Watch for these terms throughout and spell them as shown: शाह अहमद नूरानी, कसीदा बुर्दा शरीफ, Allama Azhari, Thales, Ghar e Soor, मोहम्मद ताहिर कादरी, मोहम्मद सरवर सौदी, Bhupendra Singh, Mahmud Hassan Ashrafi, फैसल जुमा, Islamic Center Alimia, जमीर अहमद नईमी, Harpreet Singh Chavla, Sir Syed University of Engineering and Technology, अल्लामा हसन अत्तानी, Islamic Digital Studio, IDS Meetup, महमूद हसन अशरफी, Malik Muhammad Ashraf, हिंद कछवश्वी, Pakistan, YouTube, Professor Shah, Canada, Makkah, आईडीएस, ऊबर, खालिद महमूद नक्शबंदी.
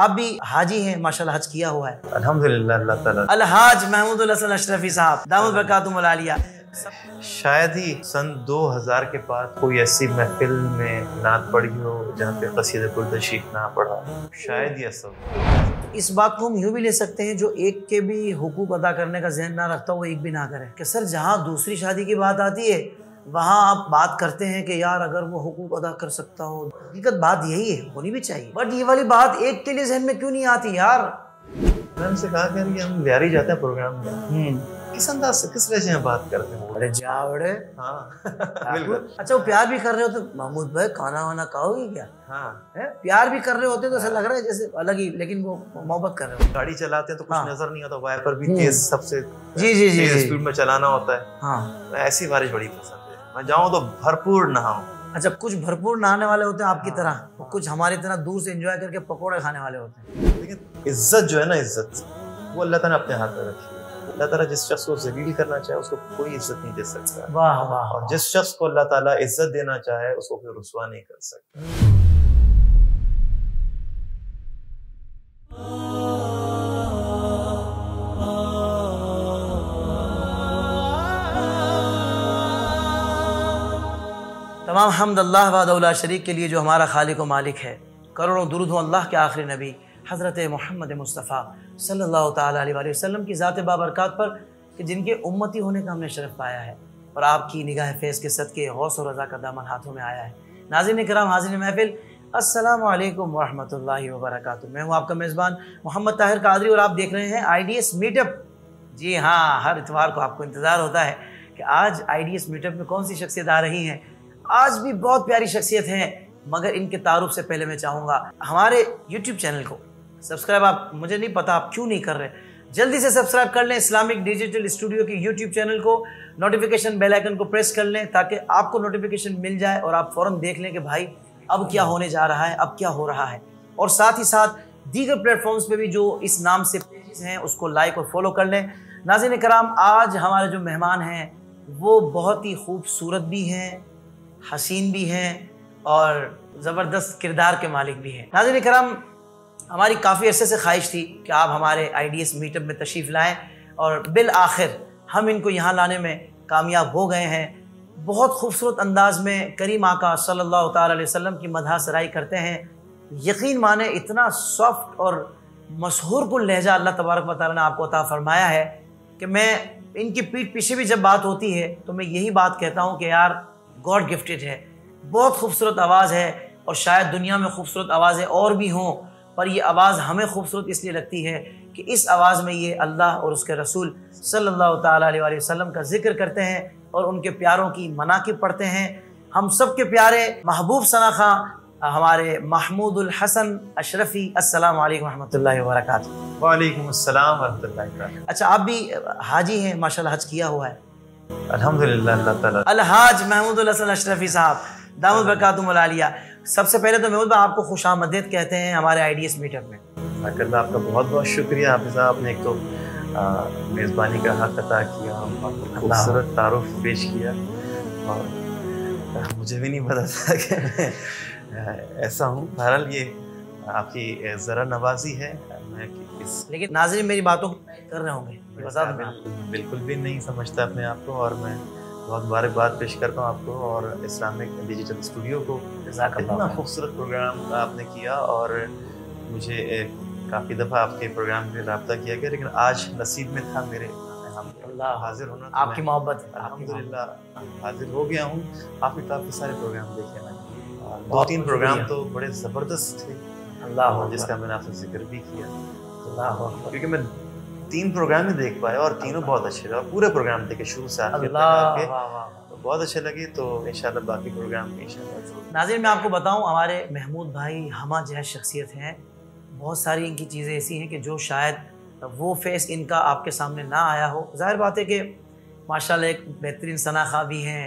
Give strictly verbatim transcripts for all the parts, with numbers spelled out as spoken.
आप भी हाजी हैं माशाल्लाह, हज किया हुआ है अल्हम्दुलिल्लाह। अलहाज महमूद हसन अशरफी साहब दामद बरकातुहुल आलिया, शायद ही सन दो हज़ार के बाद कोई ऐसी महफिल में नात पड़ी हो जहाँ पे क़सीदा बुर्दा शरीफ ना पढ़ा, शायद यह सब। इस बात को हम यूँ भी ले सकते हैं, जो एक के भी हुकूक अदा करने का जहन ना रखता वो एक भी ना करे। कि सर जहाँ दूसरी शादी की बात आती है वहाँ आप बात करते हैं कि यार अगर वो हुकूक अदा कर सकता हो, हकीकत बात यही है, होनी भी चाहिए, बट ये वाली बात एक के लिए जहन में क्यों नहीं आती यार। मैम से कहा कि हम लियारी जाते हैं प्रोग्राम में, किस अंदाज से किस वजह से बात करते हैं, अरे जावड़े हाँ बिल्कुल। अच्छा वो प्यार भी कर रहे होते महमूद भाई, खाना वाना खाओगे क्या, हाँ है? प्यार भी कर रहे होते तो ऐसा लग रहा है जैसे अलग ही, लेकिन वो मोहब्बत कर रहे हो। गाड़ी चलाते हैं तो कुछ हाँ। नजर नहीं आता, वाइपर भी तेज सबसे जी जी जी स्पीड में चलाना होता है हाँ। ऐसी बारिश बड़ी पसंद है, मैं जाऊँ तो भरपूर नहाऊं। अच्छा कुछ भरपूर नहाने वाले होते हैं आपकी तरह, कुछ हमारी तरह दूर से एंजॉय करके पकौड़े खाने वाले होते हैं। लेकिन इज्जत जो है ना, इज्जत वो अल्लाह ताला अपने हाथ में रखी है। अल्लाह ताला जिस शख्स को जलील करना चाहे उसको कोई इज्जत नहीं दे सकता, वाह वाह, और जिस शख्स को अल्लाह ताला इज्जत देना चाहे उसको कोई रुसवा नहीं कर सकता। तमाम हमद अल्लाह वाहदहुल्ला शरीक के लिए जो हमारा खालिक व मालिक है। करोड़ों दुरूद हो अल्लाह के आखिरी नबी हज़रत मोहम्मद मुस्तफ़ा सल्लल्लाहु ताला अलैहि वसल्लम की ज़ात बाबरकात पर, कि जिनके उम्मती होने का हमने शरफ़ पाया है और आपकी निगाह फैज़ के सदक़े गौस और रज़ा का दामन हाथों में आया है। नाज़रीन किराम, हाज़िरीन महफ़िल, अस्सलामु अलैकुम वरहमतुल्लाहि वबरकातुह। मैं हूँ आपका मेज़बान मोहम्मद ताहिर कादरी और आप देख रहे हैं आई डी एस मीटअप। जी हाँ, हर इतवार को आपको इंतज़ार होता है कि आज आई डी एस मीटअप में कौन सी शख्सियत आ रही हैं। आज भी बहुत प्यारी शख्सियत हैं, मगर इनके तारुफ से पहले मैं चाहूँगा हमारे यूट्यूब चैनल को सब्सक्राइब, आप मुझे नहीं पता आप क्यों नहीं कर रहे, जल्दी से सब्सक्राइब कर लें इस्लामिक डिजिटल स्टूडियो के यूट्यूब चैनल को, नोटिफिकेशन बेल आइकन को प्रेस कर लें ताकि आपको नोटिफिकेशन मिल जाए और आप फ़ौरन देख लें कि भाई अब क्या होने जा रहा है, अब क्या हो रहा है। और साथ ही साथ दीगर प्लेटफॉर्म्स पे भी जो इस नाम से पेजेस हैं उसको लाइक और फॉलो कर लें। नाज़रीन कराम, आज हमारे जो मेहमान हैं वो बहुत ही खूबसूरत भी हैं, हसीन भी हैं और ज़बरदस्त किरदार के मालिक भी हैं। नाज़रीन कराम, हमारी काफ़ी अरसे से ख्वाहिश थी कि आप हमारे आईडीएस मीटअप में तशरीफ़ लाएं और बिल आखिर हम इनको यहाँ लाने में कामयाब हो गए हैं। बहुत खूबसूरत अंदाज में करीम आका सल्लल्लाहु ताला अलैहि वसल्लम की मदहा सराई करते हैं। यकीन माने इतना सॉफ्ट और मशहूर कुल लहजा अल्लाह तबारक व तआला ने आपको अता फ़रमाया है कि मैं इनकी पीठ पीछे भी जब बात होती है तो मैं यही बात कहता हूँ कि यार गॉड गिफ्टेड है, बहुत खूबसूरत आवाज़ है और शायद दुनिया में खूबसूरत आवाज़ें और भी हों, पर ये आवाज़ हमें खूबसूरत इसलिए लगती है कि इस आवाज़ में ये अल्लाह और उसके रसूल सल्लल्लाहु ताला अलैहि वसल्लम का जिक्र करते हैं और उनके प्यारों की मनाक़िब पढ़ते हैं। हम सब के प्यारे महबूब सना खां हमारे महमूद हसन अशरफ़ी, अस्सलाम वालेकुम रहमतुल्लाहि व बरकातहू। वालेकुम अस्सलाम रहमतुल्लाहि व बरकातहू। अच्छा आप भी हाजी हैं माशाल्लाह, हज किया हुआ है अल्हम्दुलिल्लाह। अलहाज महमूद हसन अशरफ़ी साहब दामद बरकातुहुल आलिया, सबसे पहले तो महमूद भाई आपको खुशामदीद कहते हैं हमारे आईडीएस मीटअप में। अल्लाह आपका बहुत बहुत शुक्रिया हाफिज़ साहब, आपने एक तो मेज़बानी का हक अदा किया, खूबसूरत तारुफ पेश किया और मुझे भी नहीं पता था कि मैं ऐसा हूँ। बहरहाल ये आपकी ज़रा नवाजी है, मैं इस... लेकिन नाज़रीन मेरी बातों को कर रहे होंगे, बिल्कुल भी नहीं समझता अपने आप को और मैं बहुत मुबारकबाद पेश करता हूँ आपको और इस्लामिक डिजिटल स्टूडियो को। इतना खूबसूरत प्रोग्राम आपने किया और मुझे काफ़ी दफ़ा आपके प्रोग्राम में रब्ता किया गया, लेकिन आज नसीब में था मेरे हाजिर होना, आपकी मोहब्बत अल्हम्दुलिल्लाह हाजिर हो गया हूँ। आपके काफ़ी सारे प्रोग्राम देखे मैंने और दो तीन प्रोग्राम तो बड़े ज़बरदस्त थे अल्लाह, जिसका मैंने आपसे जिक्र भी किया अल्लाह, क्योंकि मैं तीन प्रोग्राम ही देख पाए और तीनों बहुत अच्छे लगे, पूरे प्रोग्राम देखे शुरू से आखिर तो बहुत अच्छे लगे, तो इंशाल्लाह बाकी प्रोग्राम इंशाल्लाह। नाज़रीन मैं आपको बताऊं, हमारे महमूद भाई हमा जह शख्सियत हैं, बहुत सारी इनकी चीज़ें ऐसी हैं कि जो शायद वो फेस इनका आपके सामने ना आया हो। जाहिर बात है कि माशाल्लाह एक बेहतरीन सनाखा भी हैं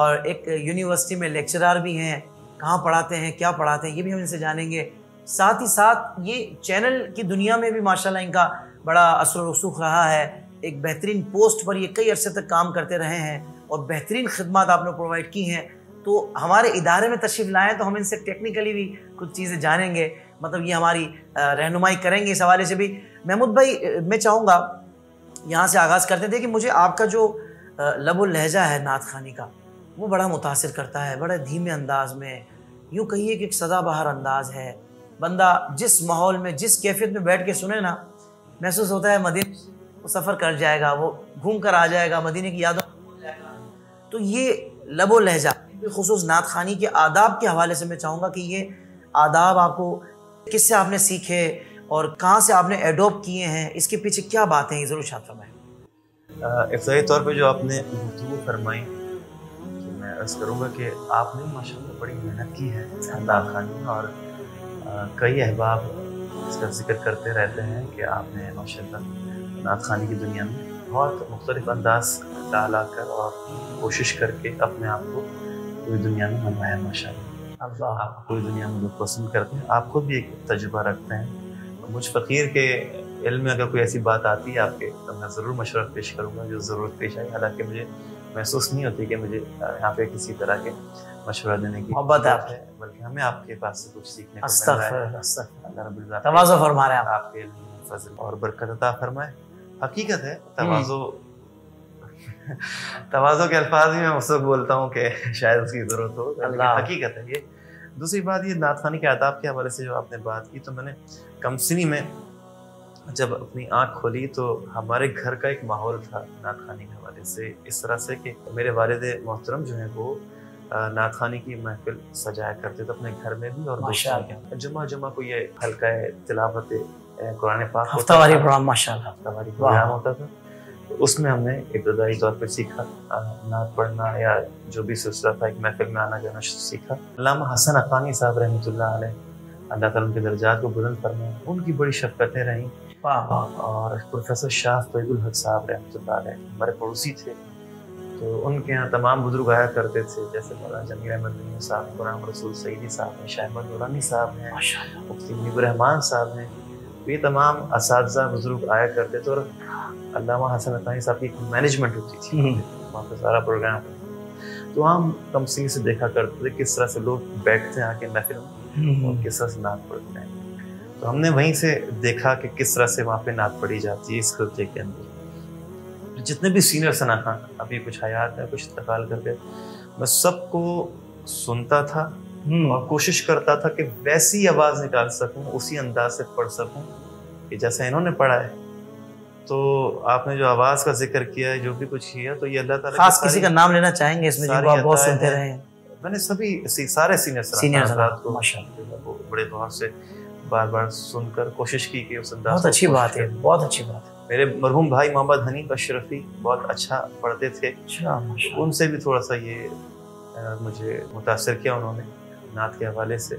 और एक यूनिवर्सिटी में लेक्चरार भी हैं, कहाँ पढ़ाते हैं क्या पढ़ाते हैं ये भी हम इनसे जानेंगे। साथ ही साथ ये चैनल की दुनिया में भी माशाल्लाह इनका बड़ा असर रसूख रहा है, एक बेहतरीन पोस्ट पर ये कई अरसे तक काम करते रहे हैं और बेहतरीन खिदमत आपने प्रोवाइड की हैं। तो हमारे इदारे में तशरीफ़ लाएँ तो हम इनसे टेक्निकली भी कुछ चीज़ें जानेंगे मतलब ये हमारी रहनुमाई करेंगे इस हवाले से भी। महमूद भाई, मैं चाहूँगा यहाँ से आगाज़ करते थे कि मुझे आपका जो लबुल लहजा है नात खानी का वो बड़ा मुतासिर करता है, बड़ा धीमे अंदाज में, यूँ कहिए कि एक सदाबहार अंदाज़ है। बंदा जिस माहौल में जिस कैफियत में बैठ के सुने ना, महसूस होता है मदीने वो सफ़र कर जाएगा, वो घूम कर आ जाएगा, मदीने की यादों में घूम जाएगा। तो ये लबो लहजा ख़ुसूस नात खानी के आदाब के हवाले से मैं चाहूँगा कि ये आदाब आपको किससे आपने सीखे और कहाँ से आपने एडोप्ट किए हैं, इसके पीछे क्या बातें हैं, ज़रूर शायद फरमाएँ। इब्तदाई तौर पर जो आपने गुफ्तगू फरमाई, तो मैं अर्ज़ करूँगा कि आपने माशाअल्लाह बड़ी मेहनत की है नात खानी, और कई अहबाब इसका जिक्र करते रहते हैं कि आपने माशाअल्लाह नात खानी की दुनिया में बहुत मुख्तलिफ अंदाज डाला कर और कोशिश करके अपने आप को पूरी दुनिया में मनवाया माशाल्लाह। अब आप पूरी दुनिया में लोग पसंद करते हैं, आप खुद भी एक तजुर्बा रखते हैं। मुझ फ़कीर के इल्म में अगर कोई ऐसी बात आती है आपके, तो मैं ज़रूर मशवरा पेश करूँगा जो ज़रूरत पेश आई। हालाँकि मुझे महसूस नहीं होती कि मुझे यहाँ पे किसी तरह के मशवरा देने की मोहब्बत है, बल्कि हमें आपके पास से कुछ सीखने आपके फजल और बरकत अता फरमाए। हकीकत है तवाज़ो तवाज़ो के अल्फाज भी मैं मुझसे बोलता हूँ कि शायद उसकी ज़रूरत हो, हकीकत है ये। दूसरी बात, ये नात खानी के आदाब के हवाले से जो आपने बात की, तो मैंने कमसिनी में जब अपनी आँख खोली तो हमारे घर का एक माहौल था नात खानी के हवाले से, इस तरह से कि मेरे वालिद मोहतरम जो हैं वो नात खानी की महफिल सजाया करते थे अपने घर में भी, और जुम्मा जुम्मा को ये हल्का तिलावत कुरान पाक हफ्तावारी प्रोग्राम माशाल्लाह हफ्तावारी प्रोग्राम होता था। तो उसमें हमने इब्तदाई तौर पर सीखा नात पढ़ना, या जो भी सिलसिला था एक महफिल में आना जाना सीखा। अल्लामा हसन अत्तानी साहब रहमतुल्लाह अलैह, अल्लाह ताला उनके दर्जात को बुलंद फरमाए, उनकी बड़ी शफकतें रहीं। और प्रोफेसर शाह हक साहब रहमतुल्लाह अलैह हमारे पड़ोसी थे, तो उनके यहाँ तमाम बुजुर्ग आया करते थे, जैसे मौलाना जमीर अहमद नईमी साहब, गुलाम रसूल सईदी साहब हैं, शाह अहमद नूरानी साहब हैं, मुफ्ती मुनीब रहमान साहब हैं। ये तमाम असातिज़ा बुजुर्ग आया करते थे, और अल्लामा हसन अत्तानी साहब की एक मैनेजमेंट होती थी वहाँ पर सारा प्रोग्राम। तो हम कम सिंह से देखा करते थे किस तरह से लोग बैठते हैं आके महफिल में और किस तरह से नात पढ़ते हैं। तो हमने वहीं से देखा कि किस तरह से वहाँ पे नात पढ़ी जाती है इस खिलते के अंदर। जितने भी सीनियर सना खान अभी कुछ हयात है, कुछ इंतकाल कर गए, मैं सबको सुनता था और कोशिश करता था कि वैसी आवाज़ निकाल सकूं, उसी अंदाज से पढ़ सकूं कि जैसा इन्होंने पढ़ा है। तो आपने जो आवाज़ का जिक्र किया है, जो भी कुछ किया, तो ये अल्लाह ताला खास किसी का नाम लेना चाहेंगे इसमें जो आप बहुत सुनते रहे हैं? मैंने सभी सारे सीनियर को माशाल्लाह बड़े गौर से बार बार सुनकर कोशिश की कि उस अंदाज, बहुत अच्छी बात है, बहुत अच्छी बात है। मेरे मरहूम भाई मोहम्मद हनीफ अशरफी बहुत अच्छा पढ़ते थे, उनसे भी थोड़ा सा ये मुझे मुतासर किया उन्होंने नात के हवाले से।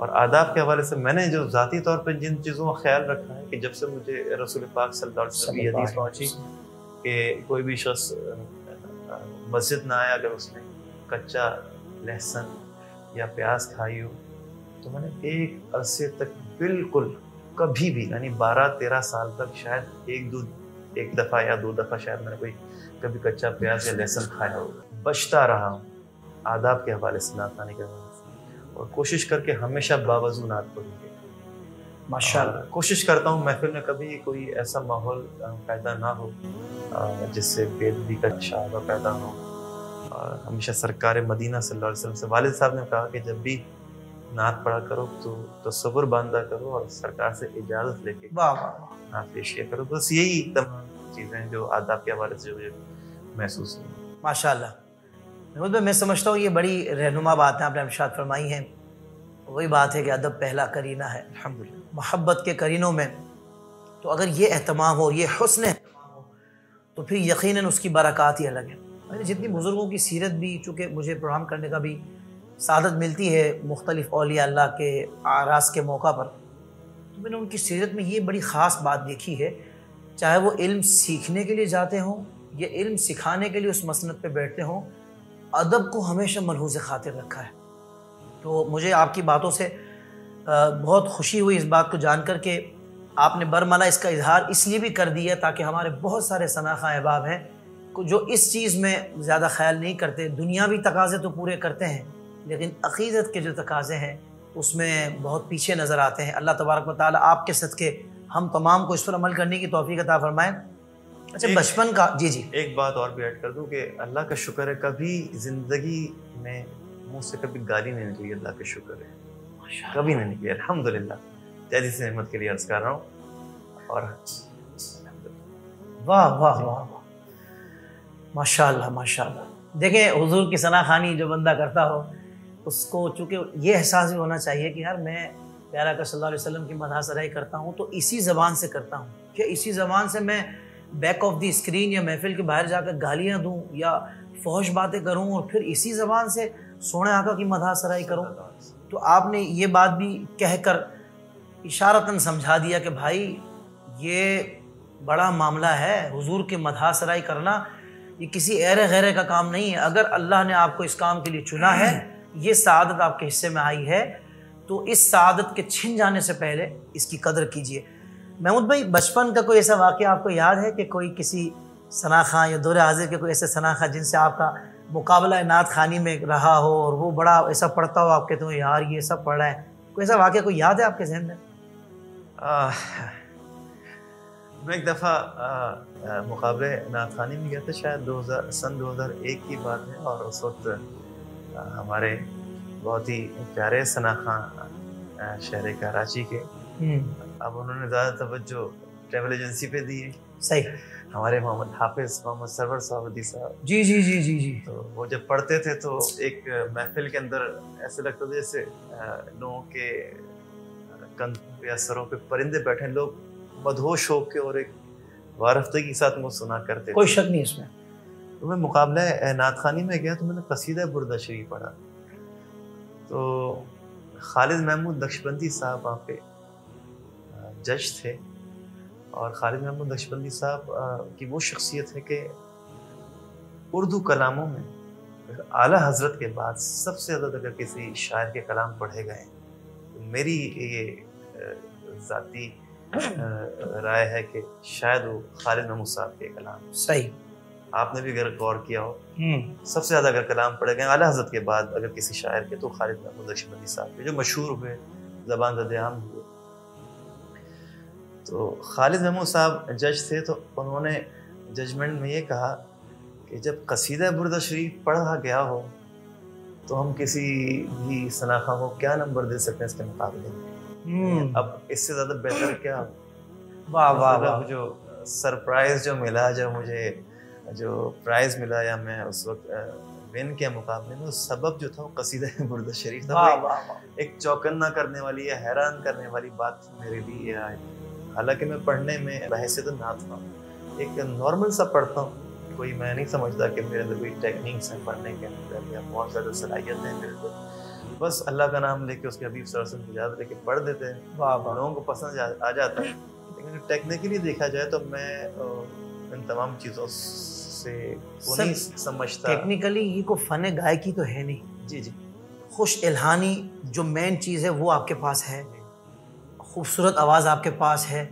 और आदाब के हवाले से मैंने जो ज़ाती तौर पर जिन चीज़ों का ख्याल रखा है कि जब से मुझे रसूल पाक सल्लल्लाहु अलैहि वसल्लम की हदीस पहुँची कि कोई भी शख्स मस्जिद ना आया अगर उसने कच्चा लहसुन या प्याज खाई हो, तो मैंने एक अरसे तक बिल्कुल कभी भी, यानी बारह तेरह साल तक, शायद एक दो एक दफ़ा या दो दफ़ा शायद मैंने कोई कभी कच्चा प्याज या लहसुन खाया हो, बचता रहा हूँ आदाब के हवाले से, नात खानी के हवाले से। और कोशिश करके हमेशा बावजू नात पढ़ूंगे माशाल्लाह। कोशिश करता हूँ महफिल में कभी कोई ऐसा माहौल पैदा ना हो जिससे बेदबी का शाबा पैदा हो। और हमेशा सरकार मदीना सल्लल्लाहु अलैहि वसल्लम से वालिद साहब ने कहा कि जब भी नात पढ़ा करो तो तसव्वुर बांधा करो और सरकार से इजाज़त लेके नात पेश किया करो। बस यही तमाम चीज़ें जो आदाब के हवाले से मुझे महसूस हुई माशाल्लाह। महमूद भाई, मैं समझता हूँ ये बड़ी रहनुमा बातें आपने इरशाद फरमाई हैं। वही बात है कि अदब पहला करीना है अल्हम्दुलिल्लाह, मोहब्बत के करीनों में। तो अगर ये अहतमाम हो, ये हुस्न अहतमाम हो, तो फिर यकीनन उसकी बरक़ात ही अलग है। मैंने जितनी बुज़ुर्गों की सीरत भी, चूँकि मुझे प्रोग्राम करने का भी सादत मिलती है मुख्तलिफ़ औलिया अल्लाह के आरास के मौका पर, तो मैंने उनकी सीरत में ये बड़ी ख़ास बात देखी है, चाहे वो इल्म सीखने के लिए जाते हों या इल्म सिखाने के लिए उस मसनद पर बैठते हों, अदब को हमेशा मलहूज़ खातिर रखा है। तो मुझे आपकी बातों से बहुत खुशी हुई इस बात को जान कर के आपने बरमला इसका इजहार इसलिए भी कर दिया ताकि हमारे बहुत सारे सनाखा अहबाब हैं जो इस चीज़ में ज़्यादा ख्याल नहीं करते। दुनियावी तकाज़े तो पूरे करते हैं, लेकिन अक़ीदत के जो तकाज़े हैं उसमें बहुत पीछे नज़र आते हैं। अल्लाह तबारक व तआला आपके सदके हम तमाम को इस पर अमल करने की तौफीक अता फरमाएं। अच्छा बचपन का जी जी एक बात और भी ऐड कर दूं कि अल्लाह का शुक्र है, कभी ज़िंदगी में मुँह से कभी गाली नहीं निकली, अल्लाह का शुक्र है कभी नहीं निकली, अल्हम्दुलिल्लाह जैसी से नेमत के लिए अर्ज़ कर रहा हूँ। और वाह वाह वाह माशाल्लाह माशाल्लाह। देखें हुजूर की सना खानी जो बंदा करता हो उसको चूँकि ये एहसास भी होना चाहिए कि यार मैं प्यारा का सल्लल्लाहु अलैहि वसल्लम की मदासराई करता हूँ तो इसी ज़बान से करता हूँ, कि इसी ज़बान से मैं बैक ऑफ द स्क्रीन या महफिल के बाहर जाकर गालियाँ दूँ या फौश बातें करूँ और फिर इसी ज़बान से सोने आका की मदासराई करूँ। तो आपने ये बात भी कह कर इशारतन समझा दिया कि भाई ये बड़ा मामला है, हुजूर के मदासराई करना ये किसी ऐरे गैरे का काम नहीं है। अगर अल्लाह ने आपको इस काम के लिए चुना है, ये सादत आपके हिस्से में आई है, तो इस सादत के छिन जाने से पहले इसकी कदर कीजिए। महमूद भाई बचपन का कोई ऐसा वाक़या आपको याद है कि कोई किसी सना खां या दौरे हाजिर के कोई ऐसे सना खां जिनसे आपका मुकाबला नात खानी में रहा हो और वो बड़ा ऐसा पढ़ता हो आप कहते हो यार ये सब पढ़ रहा है, कोई ऐसा वाक़या कोई याद है आपके जहन में? आ, मैं एक दफ़ा मुकाबले नात खानी में गया था, शायद दो हज़ार सन दो हज़ार एक की बात है, और उस वक्त हमारे बहुत ही प्यारे सना खां शहर कराची के, अब उन्होंने ज़्यादा तवज्जो ट्रैवल एजेंसी पे दी है। सही हमारे मोहम्मद हाफिज मोहम्मद सरवर सौदी साहब जी जी जी जी जी तो वो जब पढ़ते थे तो एक महफिल के अंदर ऐसे लगता था जैसे लोगों के कंधों या सरों पे परिंदे बैठे, लोग मदहोश हो के और एक वारफ्ते के साथ वो सुना करते, कोई शक नहीं इसमें। तो मैं मुकाबला नात खानी में गया तो मैंने कसीदा बुर्दा शरीफ पढ़ा, तो खालिद महमूद नक्शबंदी साहब वहाँ पे जज थे, और खालिद महमूद नक्शबंदी साहब की वो शख्सियत है कि उर्दू कलामों में आला हजरत के बाद सबसे ज़्यादा अगर किसी शायर के कलाम पढ़े गए तो मेरी ये ज़ाती राय है कि शायद वो खालिद महमूद साहब के कलाम। सही आपने भी अगर गौर किया हो सबसे ज़्यादा अगर कलाम पढ़े गए आला हज़रत के बाद अगर किसी शायर के तो खालिद महमूद नक्शबंदी साहब के, जो मशहूर हुए ज़बान ज़द-ए-आम हुए। तो खालिद महमूद साहब जज थे, तो उन्होंने जजमेंट में ये कहा कि जब कसीदा बुर्दा शरीफ पढ़ा गया हो तो हम किसी भी सनाखा को क्या नंबर दे सकते हैं इसके मुकाबले में, अब इससे ज़्यादा बेहतर क्या। वाह वाह, जो सरप्राइज़ जो मिला, जब मुझे जो प्राइज़ मिला या मैं उस वक्त विन के मुकाबले में, उस सबब जो था वो कसीदा बुर्दा शरीफ था। वाह वाह, एक चौकन्ना करने वाली या हैरान करने वाली बात मेरे लिए आई, हालांकि मैं पढ़ने में बहसे तो ना था, एक नॉर्मल सा पढ़ता हूँ, कोई मैं नहीं समझता कि मेरे अंदर कोई टेक्निक्स हैं पढ़ने के अंदर या बहुत ज़्यादा सलाहियत है मेरे अंदर, बस अल्लाह का नाम लेके उसके हबीब सल्लल्लाहु अलैहि वसल्लम लेके पढ़ देते हैं, लोगों को पसंद आ जाता है। लेकिन टेक्निकली देखा जाए तो मैं इन तमाम चीज़ों से नहीं समझता, टेक्निकली ये को फन गायकी तो है नहीं। जी जी, खुश इल्हानी जो मेन चीज़ है वो आपके पास है, खूबसूरत आवाज़ आपके पास है,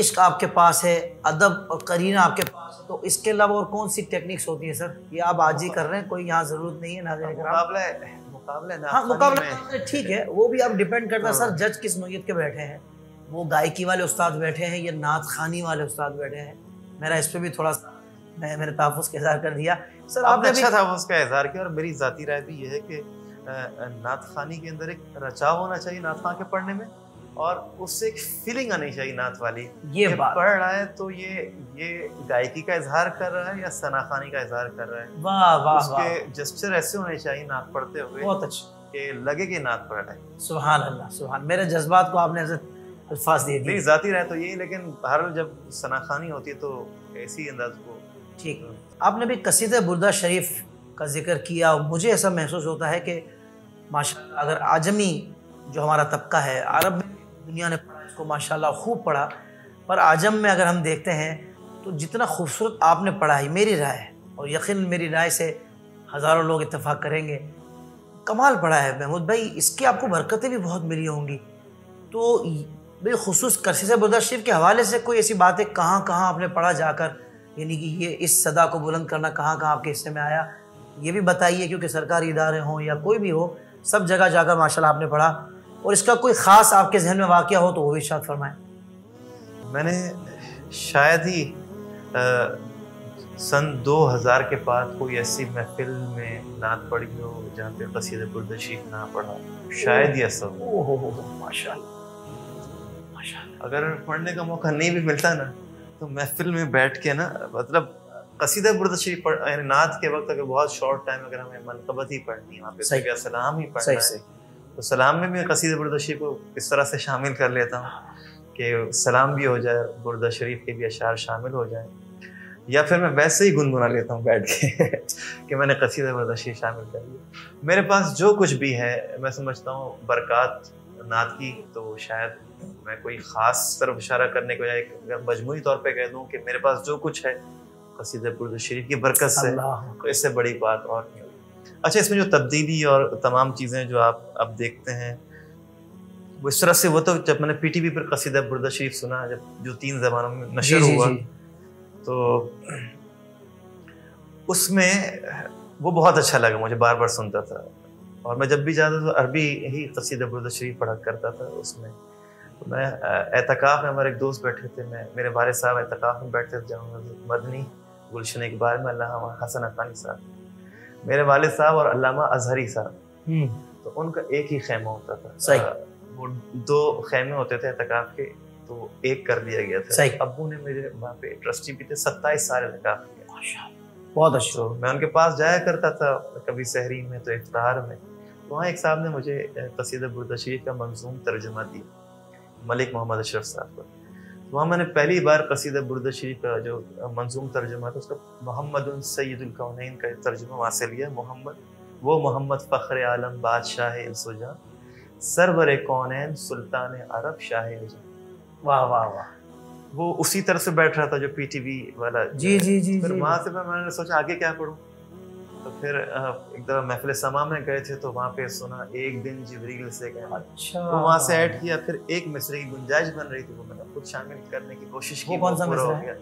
इश्क आपके पास है, अदब और करीना आपके पास है, तो इसके अलावा और कौन सी टेक्निक्स होती है सर? ये आप आज ही कर रहे हैं, कोई यहाँ ज़रूरत नहीं है नाज़रीन कराम। मुकाबला हाँ मुकाबला ठीक है, वो भी आप डिपेंड करता है सर जज किस नोयत के बैठे हैं, वो गायकी वाले उस्ताद बैठे हैं या नात खानी वाले उस्ताद बैठे हैं। मेरा इस पर भी थोड़ा सा मैं मेरे तहफ़्फ़ुज़ का इज़हार कर दिया सर, आपने अच्छा तहफ़्फ़ुज़ का इज़हार किया। और मेरी ज़ाती राय भी ये है कि नात खानी के अंदर एक रचाव होना चाहिए नात खान के पढ़ने में, और उससे एक फीलिंग आनी चाहिए नात वाली, ये बात पढ़ रहा है तो ये ये गायकी का इजहार कर रहा है या सना खानी का इजहार कर रहा है। वाह वाह, उसके जेस्चर ऐसे होने चाहिए नात पढ़ते हुए बहुत अच्छा कि लगे कि नात पढ़ रहा है। सुभान अल्लाह सुभान, मेरे जज्बात को आपने अल्फाज दे दिए। जाती रहे तो यही, लेकिन बहरहाल जब सना खानी होती है तो ऐसी अंदाज को ठीक। आपने भी कसीदा बुर्दा शरीफ का जिक्र किया, मुझे ऐसा महसूस होता है कि माशाल्लाह अगर आजमी जो हमारा तबका है, अरब दुनिया ने पढ़ा इसको माशाल्लाह खूब पढ़ा, पर आजम में अगर हम देखते हैं तो जितना खूबसूरत आपने पढ़ा है, मेरी राय है और यकीन मेरी राय से हज़ारों लोग इत्तेफाक करेंगे, कमाल पढ़ा है महमूद भाई, इसकी आपको बरकतें भी बहुत मिली होंगी। तो बिलखुसूस कसीदा बुर्दा शरीफ के हवाले से कोई ऐसी बातें कहाँ कहाँ आपने पढ़ा जाकर, यानी कि ये इस सदा को बुलंद करना कहाँ कहाँ आपके हिस्से में आया, ये भी बताइए, क्योंकि सरकारी इदारे हों या कोई भी हो सब जगह जाकर माशाल्लाह आपने पढ़ा। और इसका कोई ख़ास आपके जहन में वाक़या हो तो वो भी शायद फरमाएं। मैंने शायद ही आ, सन दो हज़ार के बाद कोई ऐसी महफिल में नात पड़ी हो जहाँ पे क़सीदा बुर्दा शरीफ ना पढ़ा, शायद ही ऐसा हो। माशाल्लाह माशाल्लाह, अगर पढ़ने का मौका नहीं भी मिलता ना तो महफिल में बैठ के ना, मतलब क़सीदा बुर्दा शरीफ यानी नात के वक्त अगर बहुत शॉर्ट टाइम अगर हमें मनकबत ही पढ़नी है, वहाँ पे सलाम ही पढ़ना है, तो सलाम में मैं क़सीदा बुर्दा शरीफ को इस तरह से शामिल कर लेता हूँ कि सलाम भी हो जाए, बुर्दा शरीफ के भी अशार शामिल हो जाए, या फिर मैं वैसे ही गुनगुना लेता हूँ बैठ के कि मैंने क़सीदा बुर्दा शरीफ शामिल कर लिया। मेरे पास जो कुछ भी है मैं समझता हूँ बरक़ात नात की, तो शायद मैं कोई ख़ास तरफ इशारा करने को या मजमूई तौर पर कह दूँ कि मेरे पास जो कुछ है क़सीदा बुर्दा शरीफ की बरकत से, तो इससे बड़ी बात और नहीं होगी। अच्छा, इसमें जो तब्दीली और तमाम चीज़ें जो आप अब देखते हैं वो इस तरह से, वो तो जब मैंने पी टी वी पर क़सीदा बुर्दा शरीफ सुना, जब जो तीन जबानों में नशर हुआ, तो उसमें वो बहुत अच्छा लगा मुझे, बार बार सुनता था और मैं जब भी जाता था तो अरबी ही क़सीदा बुर्दा शरीफ पढ़ा करता था। उसमें तो मैं एतकाफ़ में, हमारे एक दोस्त बैठे थे, मैं मेरे वाले साहब एतकाफ़ में बैठते थे जहाँ मदनी गुलशन इकबाल में, अल्लामा हसन अत्तानी साहब, मेरे वाले साहब और अल्लामा अजहरी साहब, तो उनका एक ही खेमा होता था। सही। आ, वो दो खेमे होते थे एतकाफ़ के, तो एक कर दिया गया था। सही। अबू ने मेरे वहाँ पे ट्रस्टी भी थे, सत्ताईस साल एतकाफ़ किया, बहुत अच्छा। तो मैं उनके पास जाया करता था कभी सहरी में तो इफ्तार में, वहाँ एक साहब ने मुझे क़सीदा बुर्दा शरीफ का मंजूम तर्जुमा दिया, मलिक मोहम्मद अशरफ साहब का। वहाँ मैंने पहली बार क़सीदा बुर्दा शरीफ का जो मंजूम तर्जुमा था उसका मोहम्मद सैयदुल कौनैन का तर्जुमा वहाँ से लिया। मोहम्मद वो मोहम्मद फ़ख्र आलम बादशाह इल्सुजा सरवर कौनैन सुल्तान अरब शाह। वाह वाह वाह, वो उसी तरह से बैठ रहा था जो पी टी वी वाला। जी जी जी। फिर वहाँ से मैंने सोचा आगे क्या पढ़ूँ, तो फिर एक दफ़ा महफिल समा में गए थे तो वहाँ पे सुना एक दिन जिब्रील से गए। अच्छा। तो वहाँ से ऐड किया, फिर एक मिसरे की गुंजाइश बन रही थी वो मैंने खुद शामिल करने की कोशिश की। कौन सा मिसरा है?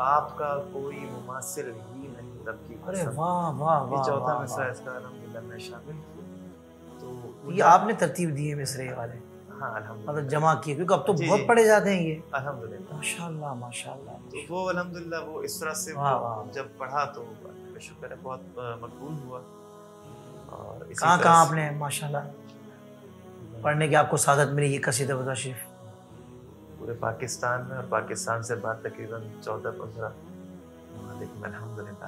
आपका कोई मुमासिल ही नहीं रब की। अरे वाह वाह वाह, चौथा मिसरा इसका अल्हम्दुलिल्लाह मैं शामिल किया। तो ये आपने तरतीब दी है मिसरे वाले? हाँ, अल्हम्दुलिल्लाह जमा किए, क्योंकि अब तो बहुत पढ़े जाते हैं ये। अल्हम्दुलिल्लाह माशाल्लाह माशाल्लाह। तो वो अल्हम्दुलिल्लाह वो इस तरह से जब पढ़ा तो शुक्र है बहुत मकबूल हुआ। और कहाँ कहाँ आपने माशाल्लाह पढ़ने की आपको सादत मिली ये क़सीदा बुर्दा शरीफ? पूरे पाकिस्तान में और पाकिस्तान से बाहर तकरीबन चौदह पंद्रह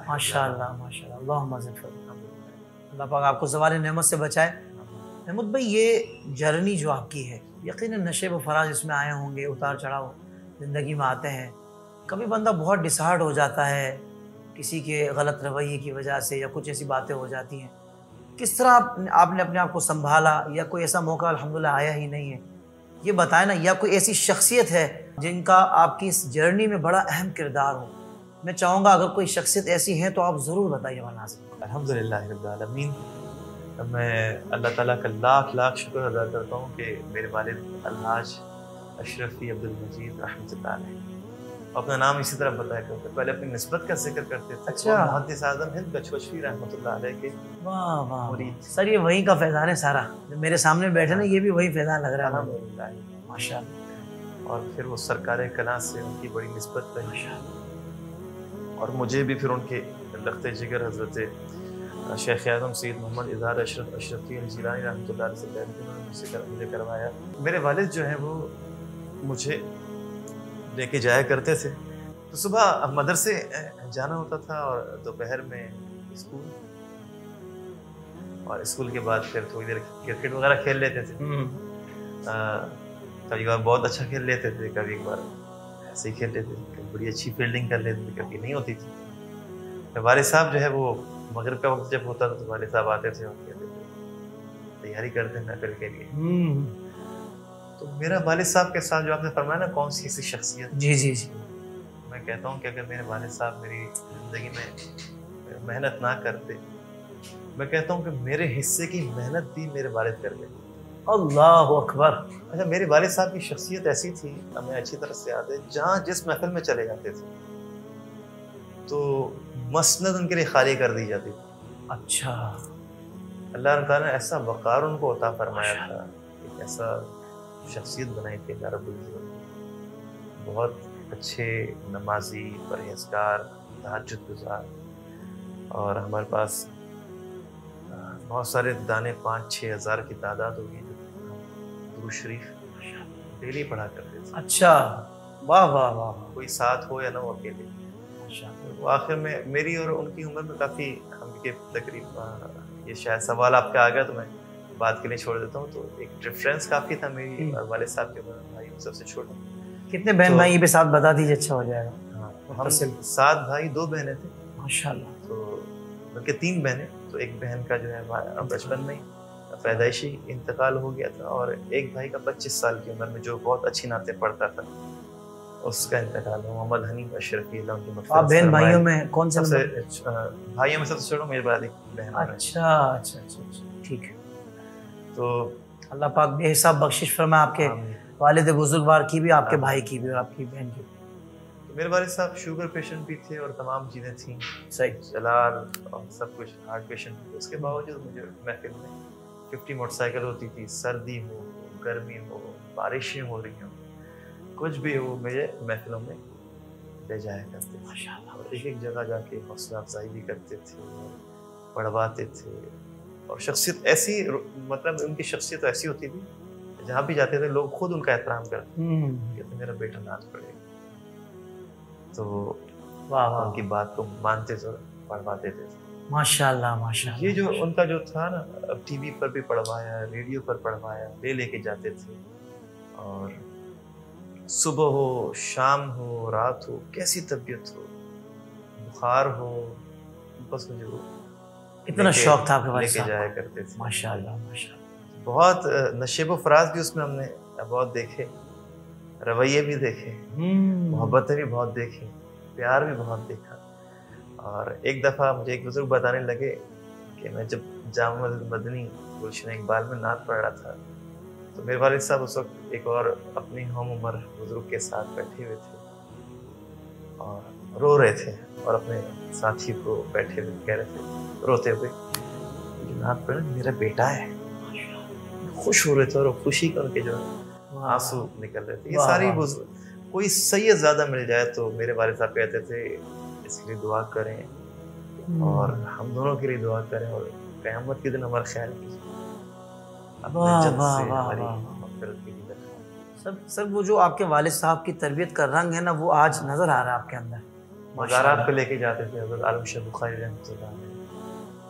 माशाल्लाह माशाल्लाह। अल्लाहुम्मा अल्लाह पाक आपको ज़वाल नेमत से बचाए। महमूद भाई, ये जर्नी जो आपकी है यकीनन नशे व फराज इसमें आए होंगे, उतार चढ़ाव ज़िंदगी में आते हैं, कभी बंदा बहुत डिसहार्ट हो जाता है किसी के गलत रवैये की वजह से या कुछ ऐसी बातें हो जाती हैं, किस तरह आप, आपने अपने आप को संभाला या कोई ऐसा मौका अल्हम्दुलिल्लाह आया ही नहीं है ये बताए ना, या कोई ऐसी शख्सियत है जिनका आपकी इस जर्नी में बड़ा अहम किरदार हो? मैं चाहूँगा अगर कोई शख्सियत ऐसी है तो आप ज़रूर बताइए। नाज़रीन, अल्हम्दुलिल्लाह रब्बिल आलमीन, मैं अल्लाह ताला का लाख लाख शुक्र अदा करता हूँ कि मेरे वालिद अल्हाज अशरफी अब्दुल मजीद रहमतुल्लाह अलैह अपना नाम इसी तरह बताया करते, पहले अपनी निस्बत का जिक्र करते थे। अच्छा। मुहद्दिस आज़म हिंद कछवश्वी रहमतुल्लाह अलैह के। वाह वाह सर, ये वहीं का फैज़ान है सारा, जो मेरे सामने बैठे ना ये भी वही फैज़ान लग रहा है माशाल्लाह। और फिर वो सरकारे कलां से उनकी बड़ी निस्बत है माशाल्लाह, और मुझे भी फिर उनके लखते जिगर हज़रत शेख आज़म सैयद मोहम्मद इज़हार अशरफ अशरफी अलजिलानी रहमतुल्लाह अलैह मुझे करवाया। मेरे वालिद जो हैं वो मुझे लेके जाया करते थे, तो सुबह मदरसे जाना होता था और दोपहर में स्कूल, और स्कूल के बाद फिर थोड़ी देर क्रिकेट वगैरह खेल लेते थे। आ, कभी बार बहुत अच्छा खेल लेते थे, कभी एक बार ऐसे ही खेल लेते थे, कभी बड़ी अच्छी फील्डिंग कर लेते थे, कभी नहीं होती थी। तो वाले साहब जो है वो मगरिब का वक्त जब होता था तो वाले साहब आते थे और कहते थे तैयारी करते महफिल के लिए। तो मेरा वालिद साहब के साथ जो आपने फरमाया ना कौन सी ऐसी शख्सियत, जी जी जी, मैं कहता हूँ कि अगर मेरे वालिद साहब मेरी ज़िंदगी में मेहनत ना करते, मैं कहता हूँ कि मेरे हिस्से की मेहनत भी मेरे वालिद कर लेते। अल्लाह अकबर। अच्छा, मेरे वालिद साहब की शख्सियत ऐसी थी, हमें अच्छी तरह से याद है, जहाँ जिस महफिल में चले जाते थे तो मसनद उनके लिए खाली कर दी जाती थी। अच्छा। अल्लाह ताला ने ऐसा वक़ार उनको अता फरमाया था, ऐसा शख्सियत बनाई थी अल्लाह रब्बुल इज़्ज़त। बहुत अच्छे नमाजी, परहेजगार, तहज्जुद गुजार, और हमारे पास बहुत सारे दाने पाँच छः हज़ार की तादाद होगी जो दुरूद शरीफ डेली पढ़ा करते थे। अच्छा, वाह वाह वाह। कोई साथ हो या ना हो, अकेले। तो आखिर में मेरी और उनकी उम्र में काफ़ी हम के तकरीब, ये शायद सवाल आपका आ गया तो मैं बात के लिए छोड़ देता हूँ। तो एक डिफरेंस काफ़ी था मेरी और वाले साहब के भाई सबसे छोटा। कितने बहन तो, भाई ये भी साथ बता दीजिए, अच्छा हो जाएगा। हाँ, तो हम सात भाई दो बहनें थे माशाल्लाह, तो बल्कि तीन बहनें। तो एक बहन का जो है बचपन में पैदाइशी इंतकाल हो गया था, और एक भाई का पच्चीस साल की उम्र में जो बहुत अच्छी नाते पढ़ता था उसका इंतकाल हुआ। मोहम्मद हनीफ अशरफी बहन भाइयों में कौन सा भाइयों में सबसे छोटा मेरे बाद एक बहन। अच्छा अच्छा अच्छा, ठीक है। तो अल्लाह पाक बेहिसाब बख्शिश फरमाए आपके वालिद बुजुर्गवार की भी, आपके भाई की भी और आपकी बहन की भी। तो मेरे वाले साहब शुगर पेशेंट भी थे और तमाम चीज़ें थी, सही जलाल और सब कुछ, हार्ट पेशेंट भी। उसके बावजूद मुझे महफिल में फिफ्टी मोटरसाइकिल होती थी, सर्दी हो, गर्मी हो, बारिशें हो रही हों, कुछ भी हो, मुझे महफिलों में ले जाया करते माशाल्लाह। और एक एक जगह जाके हौसला अफजाई भी करते थे, पढ़वाते थे। और शख्सियत ऐसी, मतलब उनकी शख्सियत ऐसी होती थी, जहाँ भी जाते थे लोग खुद उनका एहतराम करते, कहते मेरा बेटा नाच पड़ेगा। तो वाह वाह, उनकी बात को मानते थे, पढ़वाते थे माशाल्लाह माशाल्लाह। ये जो उनका जो था ना, अब टीवी पर भी पढ़वाया, रेडियो पर पढ़वाया, ले लेके जाते थे। और सुबह हो, शाम हो, रात हो, कैसी तबीयत हो, बुखार हो, बस मुझे वो इतना शौक था आपके लेके जाया करते थे माशाल्लाह माशाल्लाह। बहुत नशेब फराज भी उसमें हमने बहुत देखे, रवैये भी देखे, मोहब्बतें भी बहुत देखी, प्यार भी बहुत देखा। और एक दफ़ा मुझे एक बुजुर्ग बताने लगे कि मैं जब जामा मदनी गुलशन इकबाल में नात पढ़ रहा था, तो मेरे वालिद साहब उस वक्त एक और अपनी हम उम्र बुजुर्ग के साथ बैठे हुए थे और रो रहे थे, और अपने साथी को बैठे हुए कह रहे थे रोते हुए, नात पढ़ मेरा बेटा है। खुश हो रहे थे और खुशी का उनके जो आंसू निकल रहे थे। ये सारी कोई सैयद ज़्यादा मिल जाए तो मेरे वाले साहब कहते थे इसके लिए दुआ करें और हम दोनों के लिए दुआ करें, और क़यामत के दिन हमारा ख्याल कीजिए। सर सर वो जो आपके वाले साहब की तरबियत का रंग है ना, वो आज नज़र आ रहा है आपके अंदर। मज़ारात पे लेके जाते थे हज़रत आलम शाह बुखारी रहमतुल्लाह अलैह,